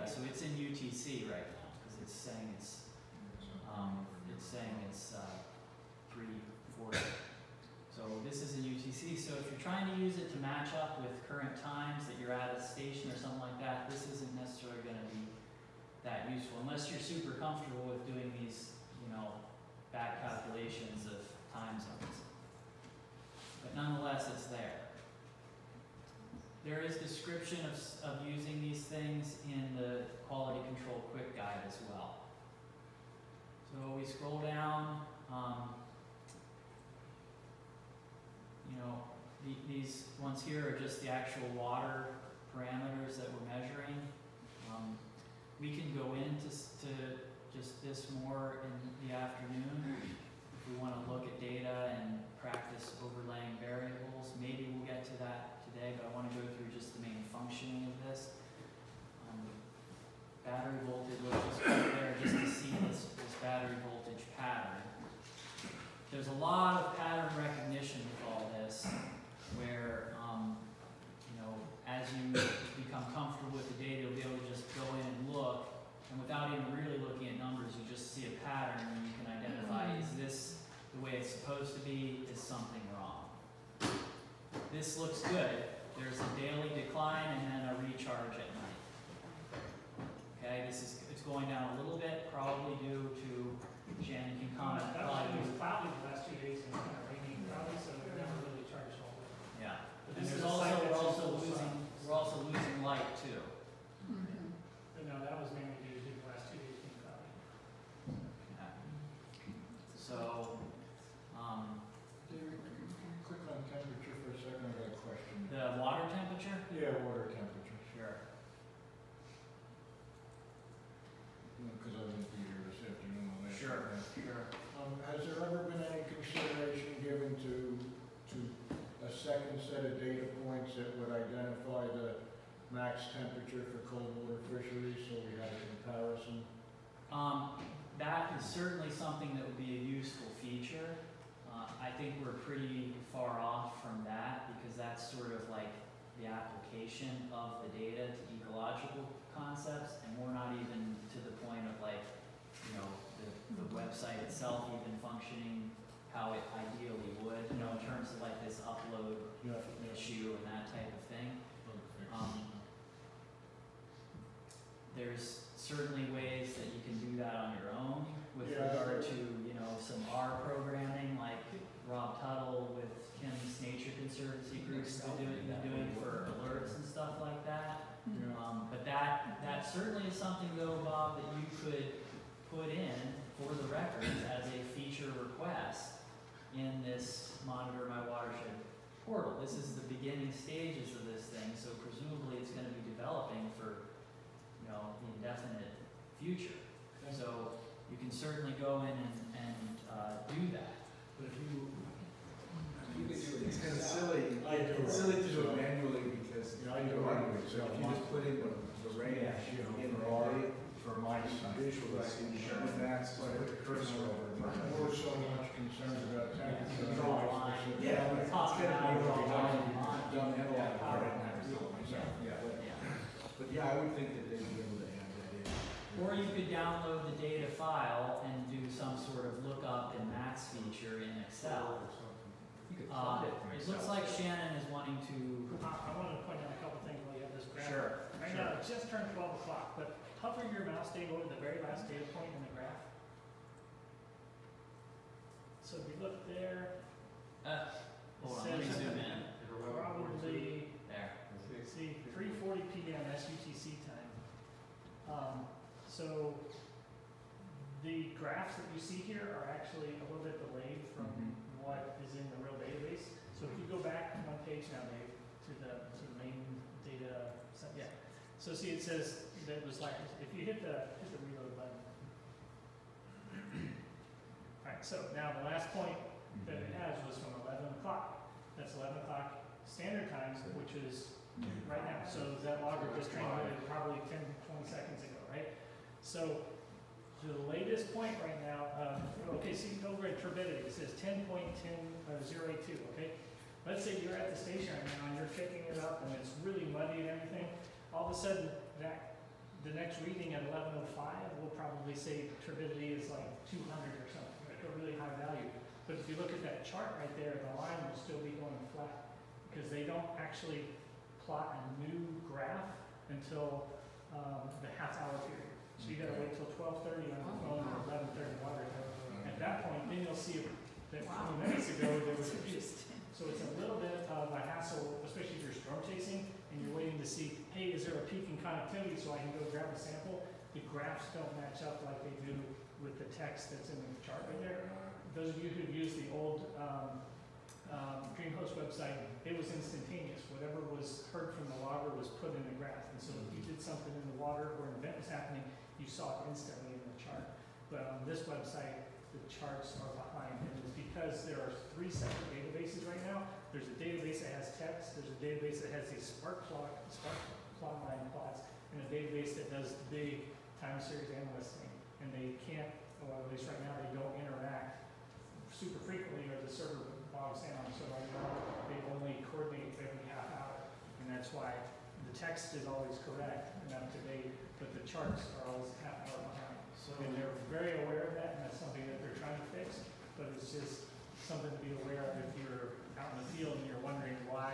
so it's in UTC right now, because it's saying it's 3:40. So this is in UTC, so if you're trying to use it to match up with current times that you're at a station or something like that, this isn't necessarily going to be that useful, unless you're super comfortable with doing these, you know, back calculations of time zones. But nonetheless, it's there. There is description of using these things in the Quality Control Quick Guide as well. So we scroll down. You know, these ones here are just the actual water parameters that we're measuring. We can go into just this more in the afternoon if we want to look at data and practice overlaying variables. Maybe we'll get to that today, but I want to go through just the main functioning of this. Battery voltage was just right there just to see this battery voltage pattern. There's a lot of pattern recognition with all this, where you know, as you become comfortable with the data, you'll be able to just go in and look, and without even really looking at numbers, you just see a pattern, and you can identify: is this the way it's supposed to be? Is something wrong? This looks good. There's a daily decline and then a recharge at night. Okay, it's going down a little bit, probably due to. Shannon can comment. Probably it was cloudy the last 2 days and kind of raining cloudy, so it never really charged all the way. Yeah. But this is also we're also losing light too. Mm-hmm. But no, that was mainly due to the last 2 days being cloudy. Yeah. So David, can you click on temperature for a second? I got a question. The water temperature? Yeah, water temperature. Sure. Because I was going to be here this afternoon on that. Sure, sure. Has there ever been any consideration given to a second set of data points that would identify the max temperature for cold water fisheries so we have a comparison? That is certainly something that would be a useful feature. I think we're pretty far off from that because that's sort of like the application of the data to ecological concepts, and we're not even to the point of, like, you know, the website itself even functioning how it ideally would, you know, in terms of like this upload issue and that type of thing. There's certainly ways that you can do that on your own with regard to, you know, some R programming, like Rob Tuttle with Kim's Nature Conservancy groups been doing for alerts and stuff like that. Yeah. But that certainly is something, though, Bob, that you could put in for the records in this Monitor My Watershed portal. This is the beginning stages of this thing, so presumably it's going to be developing for, you know, the indefinite future. Okay. So you can certainly go in and do that. But if you, it's kind of silly. It's silly to do it manually because you know I do it manually. So if you just put in the range in the for my visual, that's why I put the cursor over. We're so much concerned about drawing lines. Yeah, it's kind of I've done that a lot of myself. But yeah, I would think that they'd be able to add that in. Or you could download the data file and do some sort of lookup and max feature in Excel. It looks like Shannon is wanting to. I wanted to point out a couple things while you have this graph. Sure. Right now, it just turned 12 o'clock, but hover your mouse data over the very last data point in the graph. So if you look there, hold on, let me zoom in. Probably there. See, 3:40 p.m. SUTC time. So the graphs that you see here are actually a little bit delayed from. Mm-hmm. What is in the real database. So if you go back one page now, Dave, to the main data set. Yeah. So see, it says that it was like if you hit the reload button. All right. So now the last point that it has was from 11 o'clock. That's 11 o'clock standard times, which is right now. So that logger just translated probably 10, 20 seconds ago, right? So. To the latest point right now, okay, so you can over at turbidity, it says 10.10082, okay? Let's say you're at the station right now and you're picking it up and it's really muddy and everything. All of a sudden, the next reading at 11:05 will probably say turbidity is like 200 or something, right? A really high value. But if you look at that chart right there, the line will still be going flat because they don't actually plot a new graph until the half-hour period. So you gotta wait till 12:30 on the phone or 11:30 water. At that point, then you'll see that 20 minutes ago there was a just. So it's a little bit of a hassle, especially if you're storm chasing and you're waiting to see, hey, is there a peak in connectivity so I can go grab a sample? The graphs don't match up like they do with the text that's in the chart right there. Those of you who use the old DreamHost website, it was instantaneous. Whatever was heard from the logger was put in the graph. And so if you did something in the water or an event was happening, you saw it instantly in the chart. But on this website, the charts are behind. And it's because there are three separate databases right now. There's a database that has text, there's a database that has these spark plot line plots, and a database that does the big time series analyst thing. And they can't, or at least right now, they don't interact super frequently, or the server bogs down. So right now, they only coordinate every half hour. And that's why the text is always correct and up to date, but the charts are always half hour behind. So and they're very aware of that, and that's something that they're trying to fix, but it's just something to be aware of if you're out in the field and you're wondering why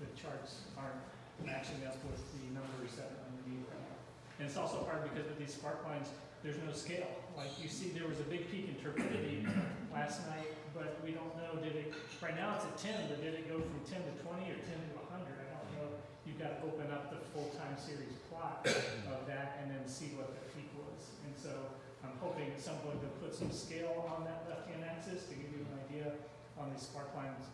the charts aren't matching up with the numbers that are underneath right now. And it's also hard because with these spark lines, there's no scale. Like you see, there was a big peak in turbidity last night, but we don't know, did it, right now it's at 10, but did it go from 10 to 20 or 10 to 100? I don't know. You've got to open up the full time series plot of that and then see what the peak was. And so I'm hoping at some point they'll put some scale on that left-hand axis to give you an idea on these spark lines,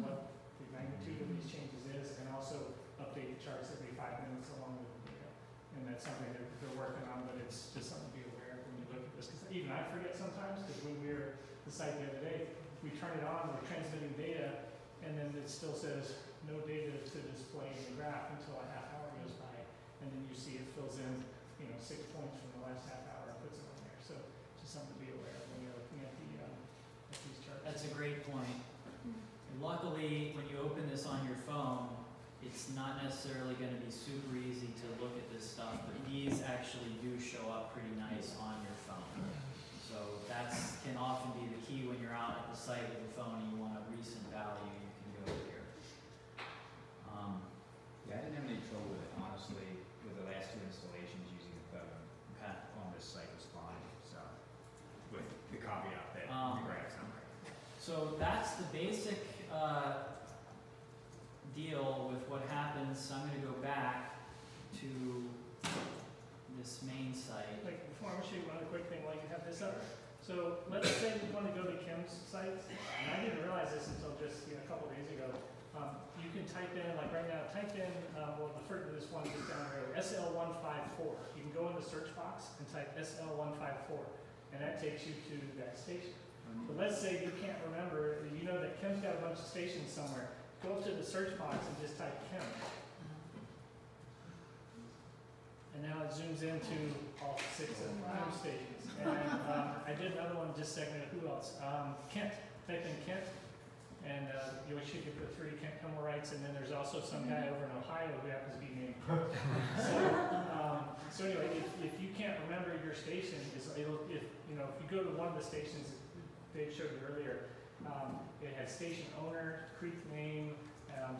what the magnitude of these changes is, and also update the charts every 5 minutes along with the data. And that's something that they're working on, but it's just something to be aware of when you look at this. Because even I forget sometimes, because when we were at the site the other day, we turn it on, we're transmitting data, and then it still says no data to display in the graph until a half hour goes by. And then you see it fills in, you know, 6 points from the last half hour and puts it on there. So just something to be aware of when you're looking at the at these charts. That's a great point. And luckily, when you open this on your phone, it's not necessarily going to be super easy to look at this stuff, but these actually do show up pretty nice on your phone. So that can often be the key when you're out at the site with your phone and you want a recent value, you can go here. Yeah, I didn't have any trouble with it, honestly, with the last two installations using the phone. Okay. On this site was fine, so with the caveat that the graph's not right. So that's the basic deal with what happens. I'm going to go back to this main site. Like before, I'm going to show you one other quick thing while you have this up. So let's say we want to go to Kim's site. And I did a this until just a couple days ago. You can type in, like right now, type in, well, the first, this one just down there, SL154. You can go in the search box and type SL154, and that takes you to that station. But let's say you can't remember, you know that Kim's got a bunch of stations somewhere. Go up to the search box and just type Kim. And now it zooms into all six of the stations. And I did another one just a second ago. Who else? Kent. Type in Kent. And you wish you could put three Kent Comorites. And then there's also some guy over in Ohio who happens to be named Kent. So anyway, if you can't remember your station, if you go to one of the stations Dave showed you earlier, it has station owner, creek name,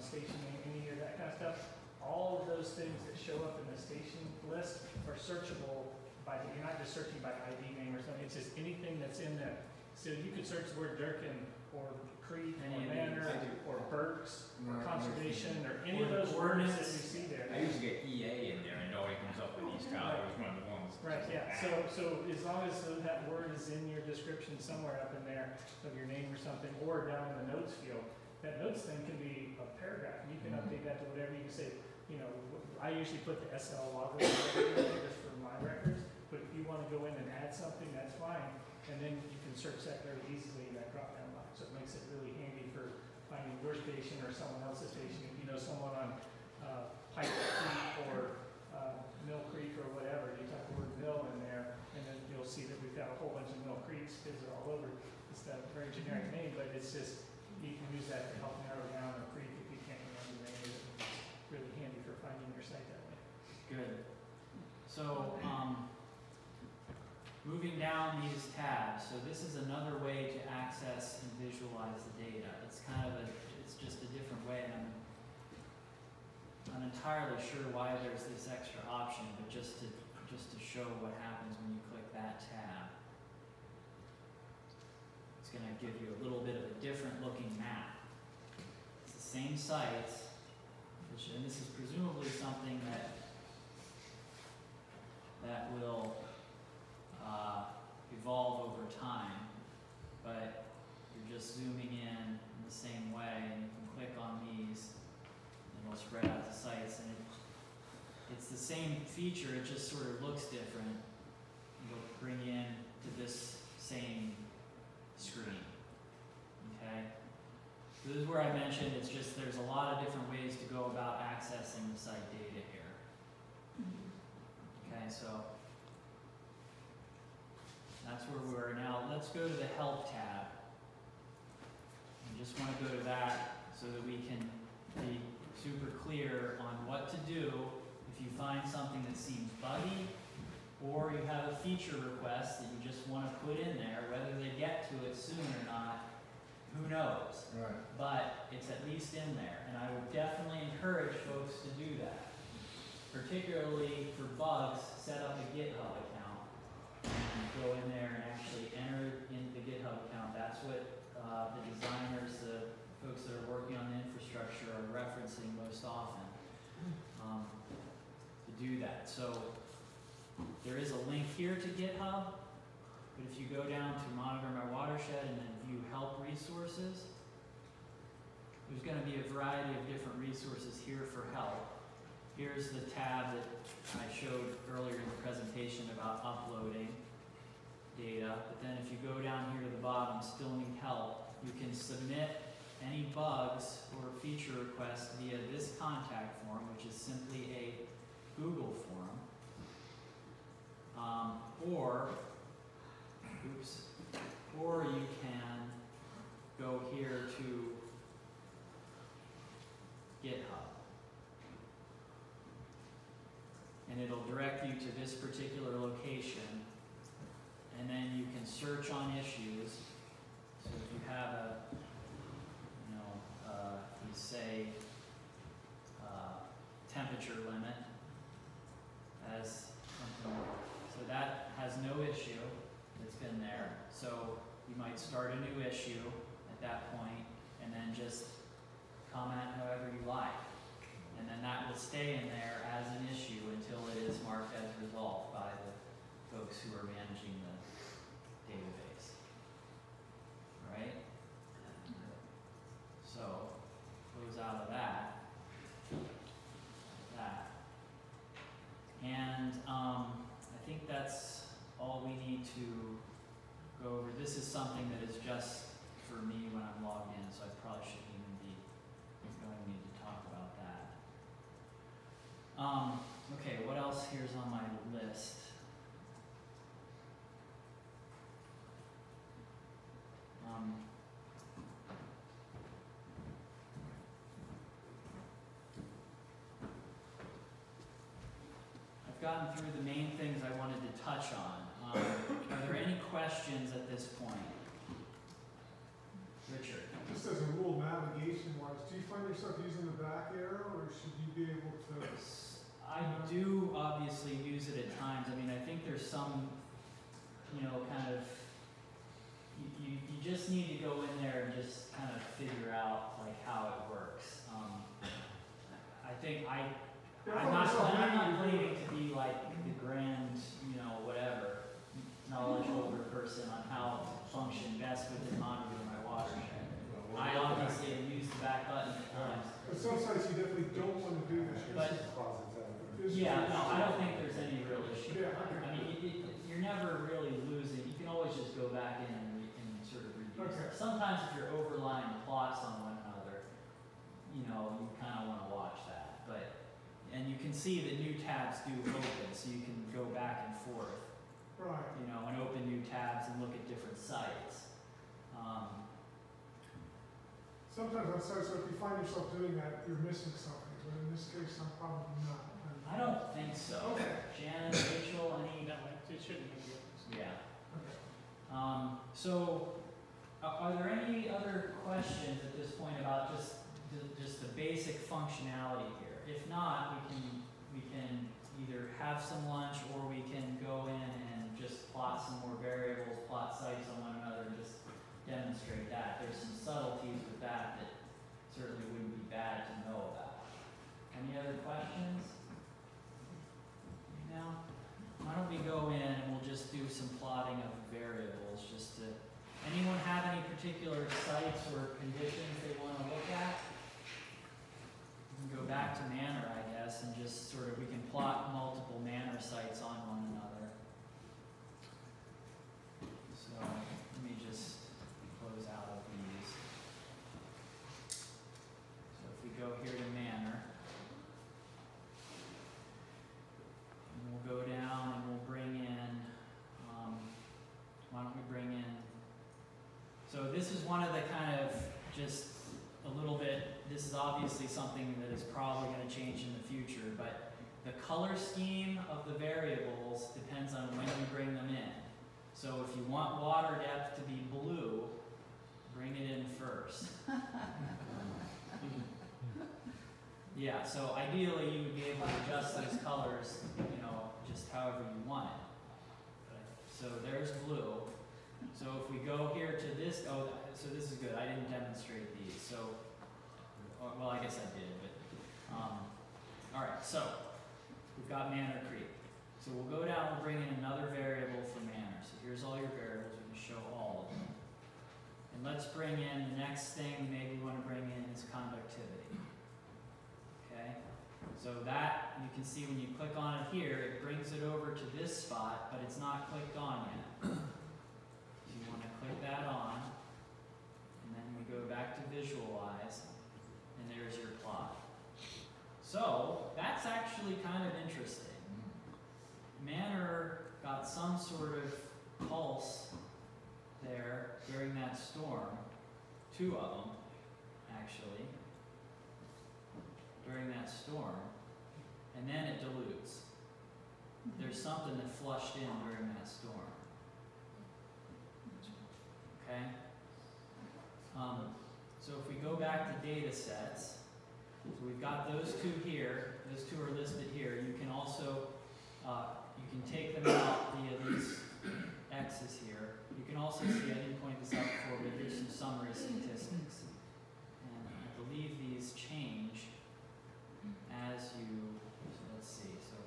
station name, any of that kind of stuff. All of those things that show up in the station list are searchable by, you're not just searching by ID name or something, it's just anything that's in there. So you could search the word Durkin or Creek or Manor or Burks or Conservation or any of those words that you see there. I usually get EA in there and it always comes up with East Colorado, one of the ones. Right, yeah. So as long as that word is in your description somewhere up in there of your name or something, or down in the notes field, that notes thing can be a paragraph, and you can update that to whatever you can say. You know, I usually put the SL logger just for my records, but if you want to go in and add something, that's fine. And then you can search that very easily in that drop-down box. So it makes it really handy for finding your station or someone else's station. If you know someone on Pike Creek or Mill Creek or whatever, you type the word mill in there, and then you'll see that we've got a whole bunch of mill creeks because they're all over. It's a very generic name, but it's just, you can use that to help narrow down a creek if you can't remember the name. It's really handy for finding your site that way. Good. So moving down these tabs, so this is another way to access and visualize the data. It's kind of it's just a different way, and I'm entirely sure why there's this extra option, but just to show what happens when you click that tab. It's going to give you a little bit of a different looking map. It's the same sites, and this is presumably something that will evolve over time, but you're just zooming in the same way, and you can click on these, and it'll spread out the sites, and it's the same feature, it just sort of looks different. You'll bring in to this same screen. Okay? So this is where I mentioned it's just there's a lot of different ways to go about accessing the site data here. Okay, so that's where we are now. Let's go to the help tab. I just want to go to that so that we can be super clear on what to do if you find something that seems buggy, or you have a feature request that you just want to put in there. Whether they get to it soon or not, who knows? Right. But it's at least in there, and I would definitely encourage folks to do that. Particularly for bugs, set up a GitHub account. And go in there and actually enter in the GitHub account. That's what the designers, the folks that are working on the infrastructure are referencing most often to do that. So there is a link here to GitHub, but if you go down to Monitor My Watershed and then view help resources, there's going to be a variety of different resources here for help. Here's the tab that I showed earlier in the presentation about uploading data, but then if you go down here to the bottom, still need help, you can submit any bugs or feature requests via this contact form, which is simply a Google form. Or you can go here to GitHub. And it'll direct you to this particular location. And then you can search on issues. So if you have a, you say, temperature limit as something. So that has no issue that's been there. So you might start a new issue at that point and then just comment however you like. And then that will stay in there as an issue until it is marked as resolved by the folks who are managing the database. All right? out of that. And I think that's all we need to go over. This is something that is just for me when I'm logged in, so I probably shouldn't even be going to need to talk about that. Okay, what else here's on my list? I've gotten through the main things I wanted to touch on. Are there any questions at this point? Richard. Just as a rule, navigation-wise, do you find yourself using the back arrow, or should you be able to? I do obviously use it at times. I mean, I think there's some, you know, kind of, you just need to go in there and just kind of figure out like how it works. I think I'm not claiming to be like the grand, you know, whatever, knowledge holder person on how to function best within Monitor My Watershed. I obviously have used the back button at times. But some sites you definitely don't want to do this. Yeah, no, I don't think there's any real issue. Yeah. I mean, you're never really losing. You can always just go back in and sort of reduce. Okay. Sometimes if you're overlying the plots on one another, you know, you kind of want to watch that. But and you can see that new tabs do open, so you can go back and forth. Right. You know, and open new tabs and look at different sites. Sometimes on sites, so if you find yourself doing that, you're missing something. But in this case, I'm probably not. I don't think so. Shannon, Rachel, any? No, it shouldn't be good. Yeah. Okay. So are there any other questions at this point about just the basic functionality here? If not, we can either have some lunch or we can go in and just plot some more variables, plot sites on one another, and just demonstrate that. There's some subtleties with that that certainly wouldn't be bad to know about. Any other questions? Now, why don't we go in and we'll just do some plotting of variables just to, anyone have any particular sites or conditions they want to look at? We can go back to Manor, I guess, and just sort of, we can plot multiple Manor sites on one another. So let me just close out of these. So if we go here to Manor, and we'll go down and we'll bring in, why don't we bring in, so this is one of the kind of just a little bit, this is obviously something that is probably going to change in the future, but the color scheme of the variables depends on when you bring them in. So if you want water depth to be blue, bring it in first. Yeah, so ideally you would be able to adjust those colors, you know, just however you want it. So there's blue. So if we go here to this, oh, so this is good. I didn't demonstrate these. So, well, I guess I did, but, all right, so we've got Manor Creek. So we'll go down and bring in another variable for Manor. So here's all your variables. We can show all of them. And let's bring in the next thing maybe you want to bring in is conductivity. Okay, so that you can see when you click on it here, it brings it over to this spot, but it's not clicked on yet. So you want to click that on, and then we go back to visualize, and there's your plot. So that's actually kind of interesting. Manor got some sort of pulse there during that storm, two of them actually. During that storm, and then it dilutes. There's something that flushed in during that storm. Okay? So if we go back to data sets, so we've got those two here. Those two are listed here. You can also, you can take them out via these X's here. You can also see, I didn't point this out before, but here's some summary statistics. And I believe these change as you, so let's see, so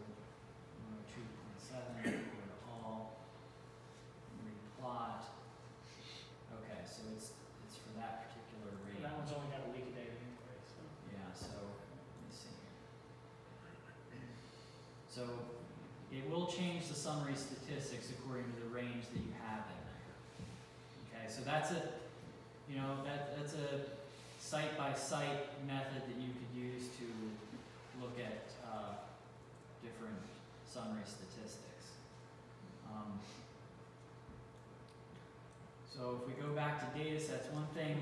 2.7, go to all, replot. Okay, so it's for that particular rate. That one's only got a week a day of inquiry, so. So it will change the summary statistics according to the range that you have in there. Okay, so that's a, you know, that's a site-by-site method that you could use to look at different summary statistics. So if we go back to data sets, one thing,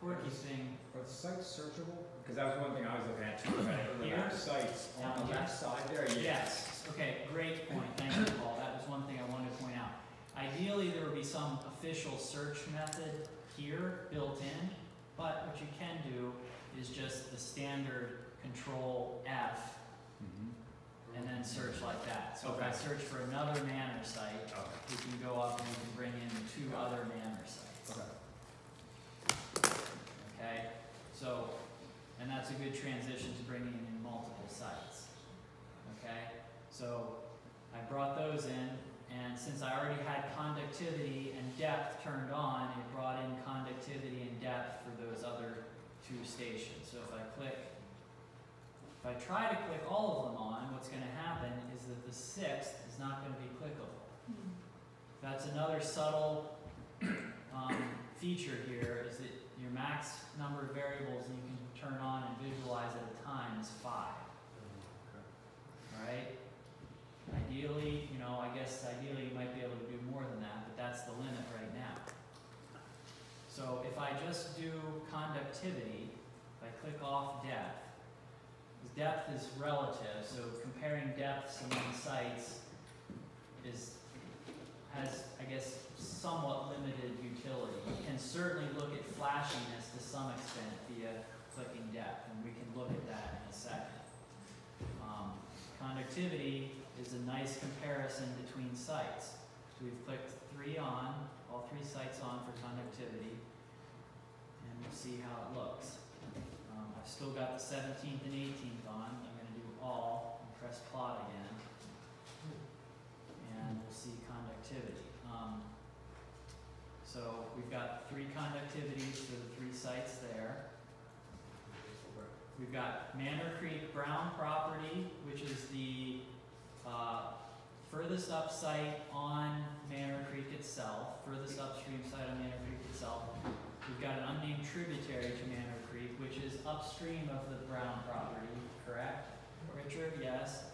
quirky thing. Are the sites searchable? Because that was one thing I was looking at too. Right? Here? The sites on the left side there? Yes. Yes. Okay, great point. Thank you, Paul. That was one thing I wanted to point out. Ideally, there would be some official search method here built in, but what you can do is just the standard Control F and then search like that. So if I search for another manor site, we can go up and we can bring in two other manor sites. Okay, so, and that's a good transition to bringing in multiple sites. Okay, so I brought those in, and since I already had conductivity and depth turned on, it brought in conductivity and depth for those other two stations. So if I click, if I try to click all of them on, what's going to happen is that the sixth is not going to be clickable. That's another subtle feature here, is that your max number of variables that you can turn on and visualize at a time is 5. All right? Ideally, you know, I guess ideally you might be able to do more than that, but that's the limit right now. So if I just do conductivity, if I click off depth, depth is relative, so comparing depths among sites is, has, I guess, somewhat limited utility. You can certainly look at flashiness to some extent via clicking depth, and we can look at that in a second. Conductivity is a nice comparison between sites. So we've clicked three on, all three sites on for conductivity, and we'll see how it looks. I've still got the 17th and 18th on. I'm going to do all and press plot again. And we'll see conductivity. So we've got three conductivities for the three sites there. We've got Manor Creek Brown property, which is the furthest up site on Manor Creek itself, furthest upstream site on Manor Creek itself. We've got an unnamed tributary to Manor Creek, which is upstream of the Brown property, correct? Richard, yes.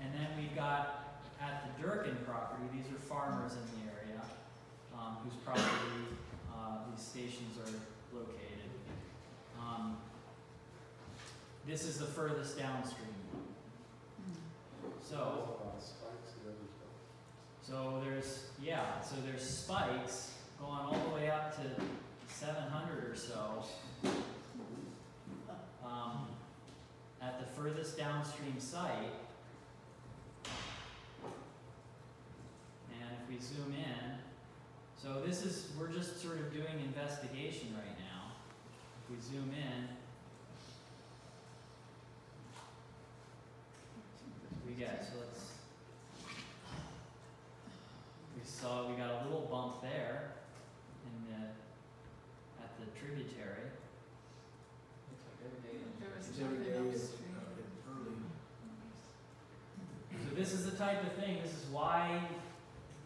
And then we've got at the Durkin property, these are farmers in the area whose property these stations are located. This is the furthest downstream one. So there's, yeah, so there's spikes going all the way up to 700 or so at the furthest downstream site. And if we zoom in, so this is, we're just sort of doing investigation right now. If we zoom in, we get, so let's, we saw we got a little bump there in the at the tributary. Looks like every day is early. So this is the type of thing, this is why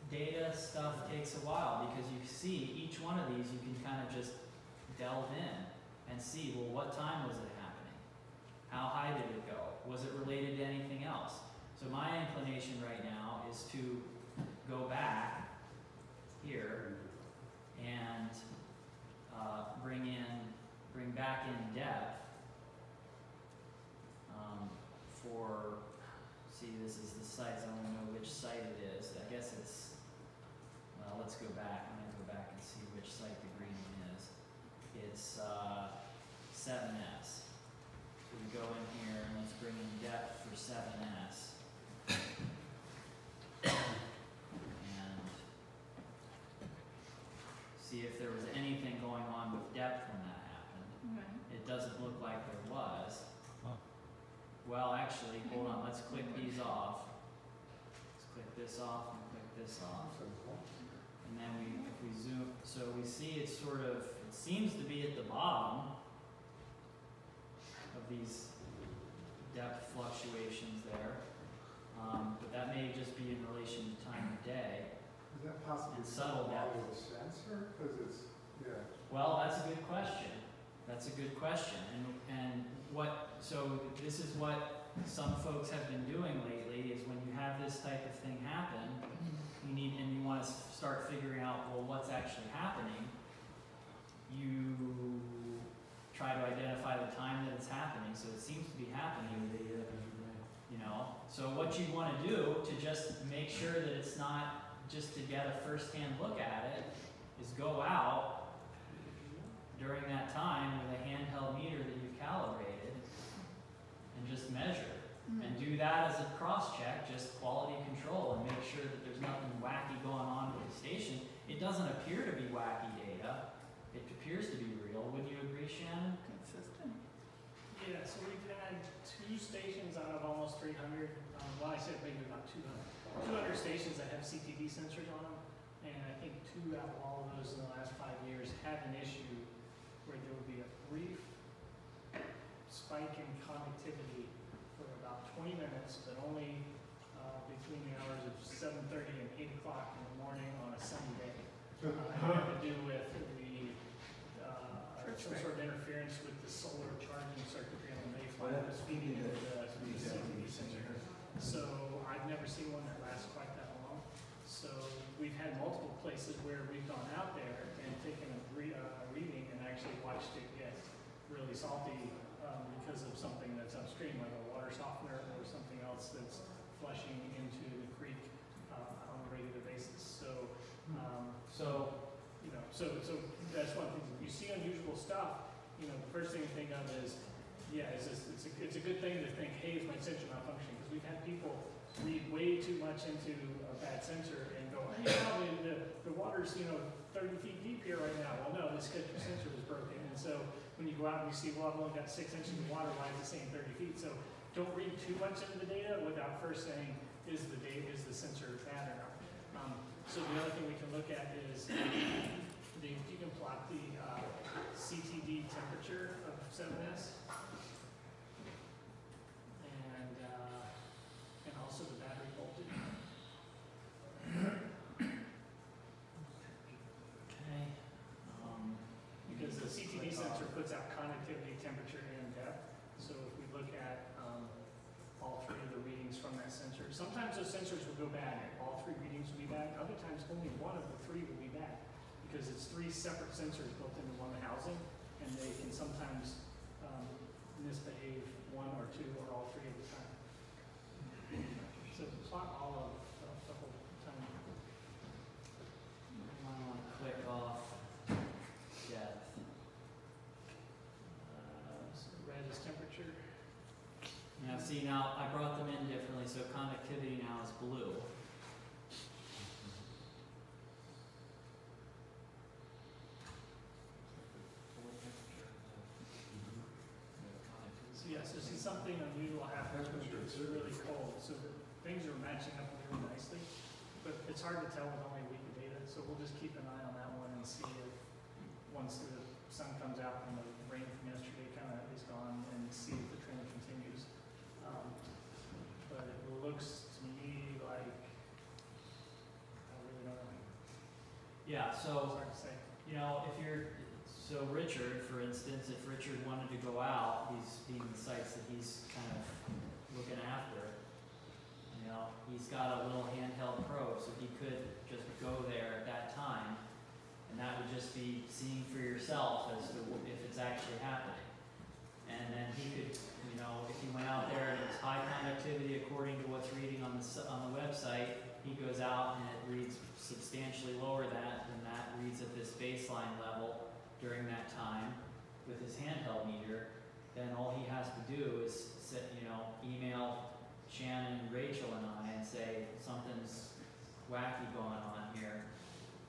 data stuff takes a while, because you see each one of these you can kind of just delve in and see, well, what time was it happening? How high did it go? Was it related to anything else? So my inclination right now is to go back here and bring back in depth for, see, this is the site, so I don't know which site it is. I guess it's, well, let's go back. I'm gonna go back and see which site the green one is. It's 7S. So we go in here and let's bring in depth for 7S. See if there was anything going on with depth when that happened. Okay. It doesn't look like there was. Huh. Well, actually, hold on. Let's click these off. Let's click this off and click this off. And then we, if we zoom, so we see it's sort of, it seems to be at the bottom of these depth fluctuations there. But that may just be in relation to time of day. Is that possible? And subtle value. Sensor? Because it's, yeah. Well, that's a good question. That's a good question. And what, so this is what some folks have been doing lately is when you have this type of thing happen, you need, and you want to start figuring out, well, what's actually happening. You try to identify the time that it's happening. So it seems to be happening. You know, so what you want to do to just make sure that it's not just to get a first-hand look at it is go out during that time with a handheld meter that you've calibrated and just measure. Mm-hmm. And do that as a cross-check, just quality control, and make sure that there's nothing wacky going on with the station. It doesn't appear to be wacky data. It appears to be real. Wouldn't you agree, Shannon? Consistent. Yeah, so we've had two stations out of almost 300, well I said maybe about 200, 200 stations that have CTV sensors on them, and I think two out of all of those in the last 5 years had an issue where there would be a brief spike in connectivity for about 20 minutes, but only between the hours of 7:30 and 8 o'clock in the morning on a sunny day. It had to do with the some sort of interference with the solar charging circuitry on the Mayfly that was feeding into the CTV sensor. So I've never seen one that lasts quite that long. So we've had multiple places where we've gone out there and taken a reading and actually watched it get really salty because of something that's upstream, like a water softener or something else that's flushing into the creek on a regular basis. So, you know, so that's one thing. If you see unusual stuff, you know, the first thing to think of is, yeah, it's a good thing to think, hey, is my sensor not functioning? Because we've had people read way too much into a bad sensor and go, hey, the water's, you know, 30 feet deep here right now. Well, no, it's because your sensor was broken. And so when you go out and you see, well, I've only got 6 inches of water, why is it saying 30 feet? So don't read too much into the data without first saying, is the sensor bad or not? So the other thing we can look at is if you can plot the CTD temperature of 7S and also the battery voltage. Okay. Because the CTD sensor puts out connectivity, temperature, and depth. So if we look at all three of the readings from that sensor. Sometimes those sensors will go bad. All three readings will be bad. Other times, only one of the three will be bad because it's three separate sensors built into one housing, and they can sometimes misbehave one or two or all three at the time. So plot all of the whole time. I want to click off depth. So red is temperature. Now, see, now I brought them in differently, so conductivity now is blue. So, yeah, so see, something unusual happens when it's really cold. So things are matching up really nicely, but it's hard to tell with only weak data. So we'll just keep an eye on that one and see if once the sun comes out and the rain from yesterday kind of is gone and see if the trend continues. But it looks to me like, I really don't know. Yeah, so, hard to say. You know, if you're, so Richard, for instance, if Richard wanted to go out, these being the sites that he's kind of looking after, you know, he's got a little handheld probe, so he could just go there at that time. And that would just be seeing for yourself as to if it's actually happening. And then he could, you know, if he went out there and it's high conductivity according to what's reading on the website, he goes out and it reads substantially lower than that reads at this baseline level during that time with his handheld meter. Then all he has to do is set, you know, email Shannon, Rachel, and I and say something's wacky going on here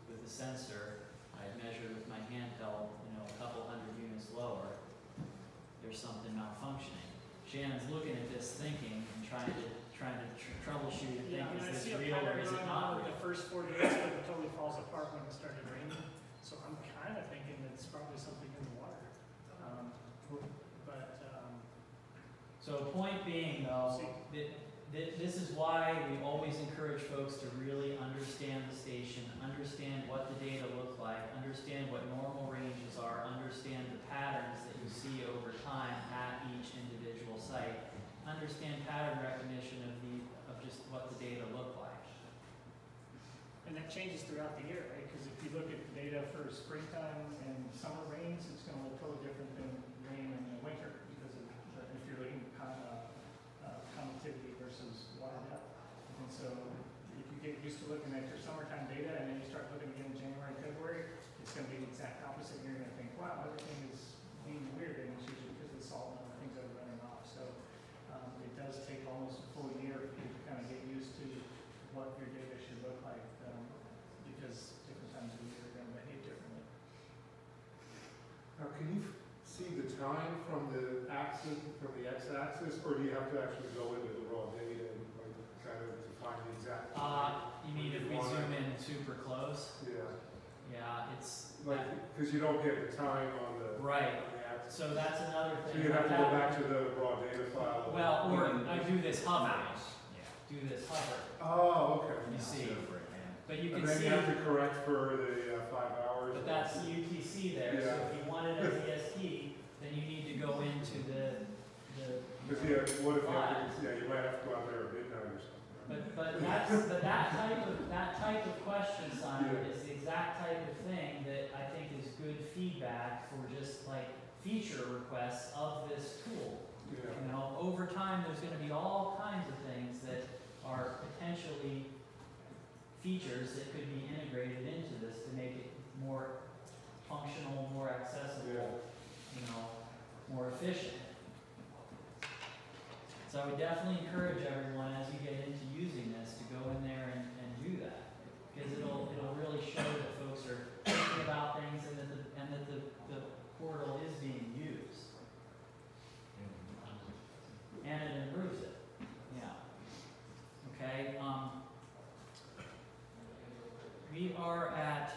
with the sensor. I measured with my handheld, you know, a couple hundred units lower. There's something malfunctioning. Shannon's looking at this, thinking and trying to troubleshoot and think, is this real or is it not real? The first 40 minutes, but it totally falls apart when it started raining. So I'm kind of thinking that it's probably something in the water. So point being, though, This is why we always encourage folks to really understand the station, understand what the data look like, understand what normal ranges are, understand the patterns that you see over time at each individual site, understand pattern recognition of just what the data look like. And that changes throughout the year, right? Because if you look at the data for springtime and summer rains, it's going to look totally different than rain in the winter because of the, if you're looking at connectivity versus water depth. And so if you get used to looking at your summertime data and then you start looking again in January and February, it's going to be the exact opposite. And you're going to think, wow, everything is being weird, and it's usually because of the salt and other things that are running off. So it does take almost a full year for you to kind of get used to what your data should look like because different times of the year are going to behave differently. Now, can you see the time from the axis, from the x-axis, or do you have to actually go into the raw data and like, kind of to find the exact? You mean if we zoom in super close? Yeah. Yeah, it's like because you don't get the time on the right. On the axis. So that's another thing. So you have to go back to the raw data file. Well, or I do this hover. Yeah. Do this hover. Oh, okay. You see. But you can and then see you have to correct for the 5 hours. But that's the UTC there. Yeah. So if you wanted a DST, then you need to go into you might have to go out there at midnight or something. Right? But that type of question, Simon, is the exact type of thing that I think is good feedback for just like feature requests of this tool. Yeah. You know, over time there's going to be all kinds of things that are potentially features that could be integrated into this to make it more functional, more accessible, you know, more efficient. So I would definitely encourage everyone as you get into using this to go in there and do that, because it'll really show that folks are thinking about things and that the portal is being used, and it improves it. Yeah. Okay. We are at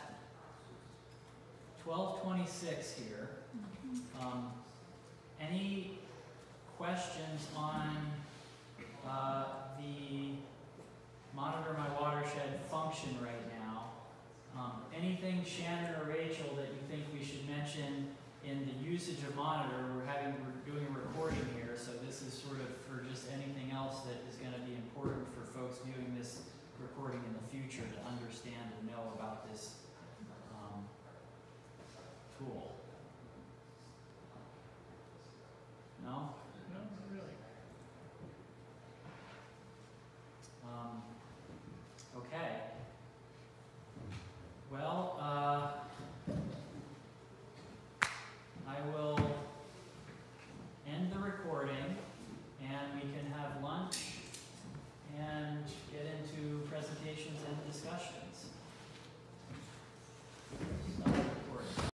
12:26 here. Any questions on the Monitor My Watershed function right now? Anything, Shannon or Rachel, that you think we should mention in the usage of Monitor? We're doing a recording here, so this is sort of for just anything else that is going to be important for folks viewing this recording in the future to understand and know about this tool.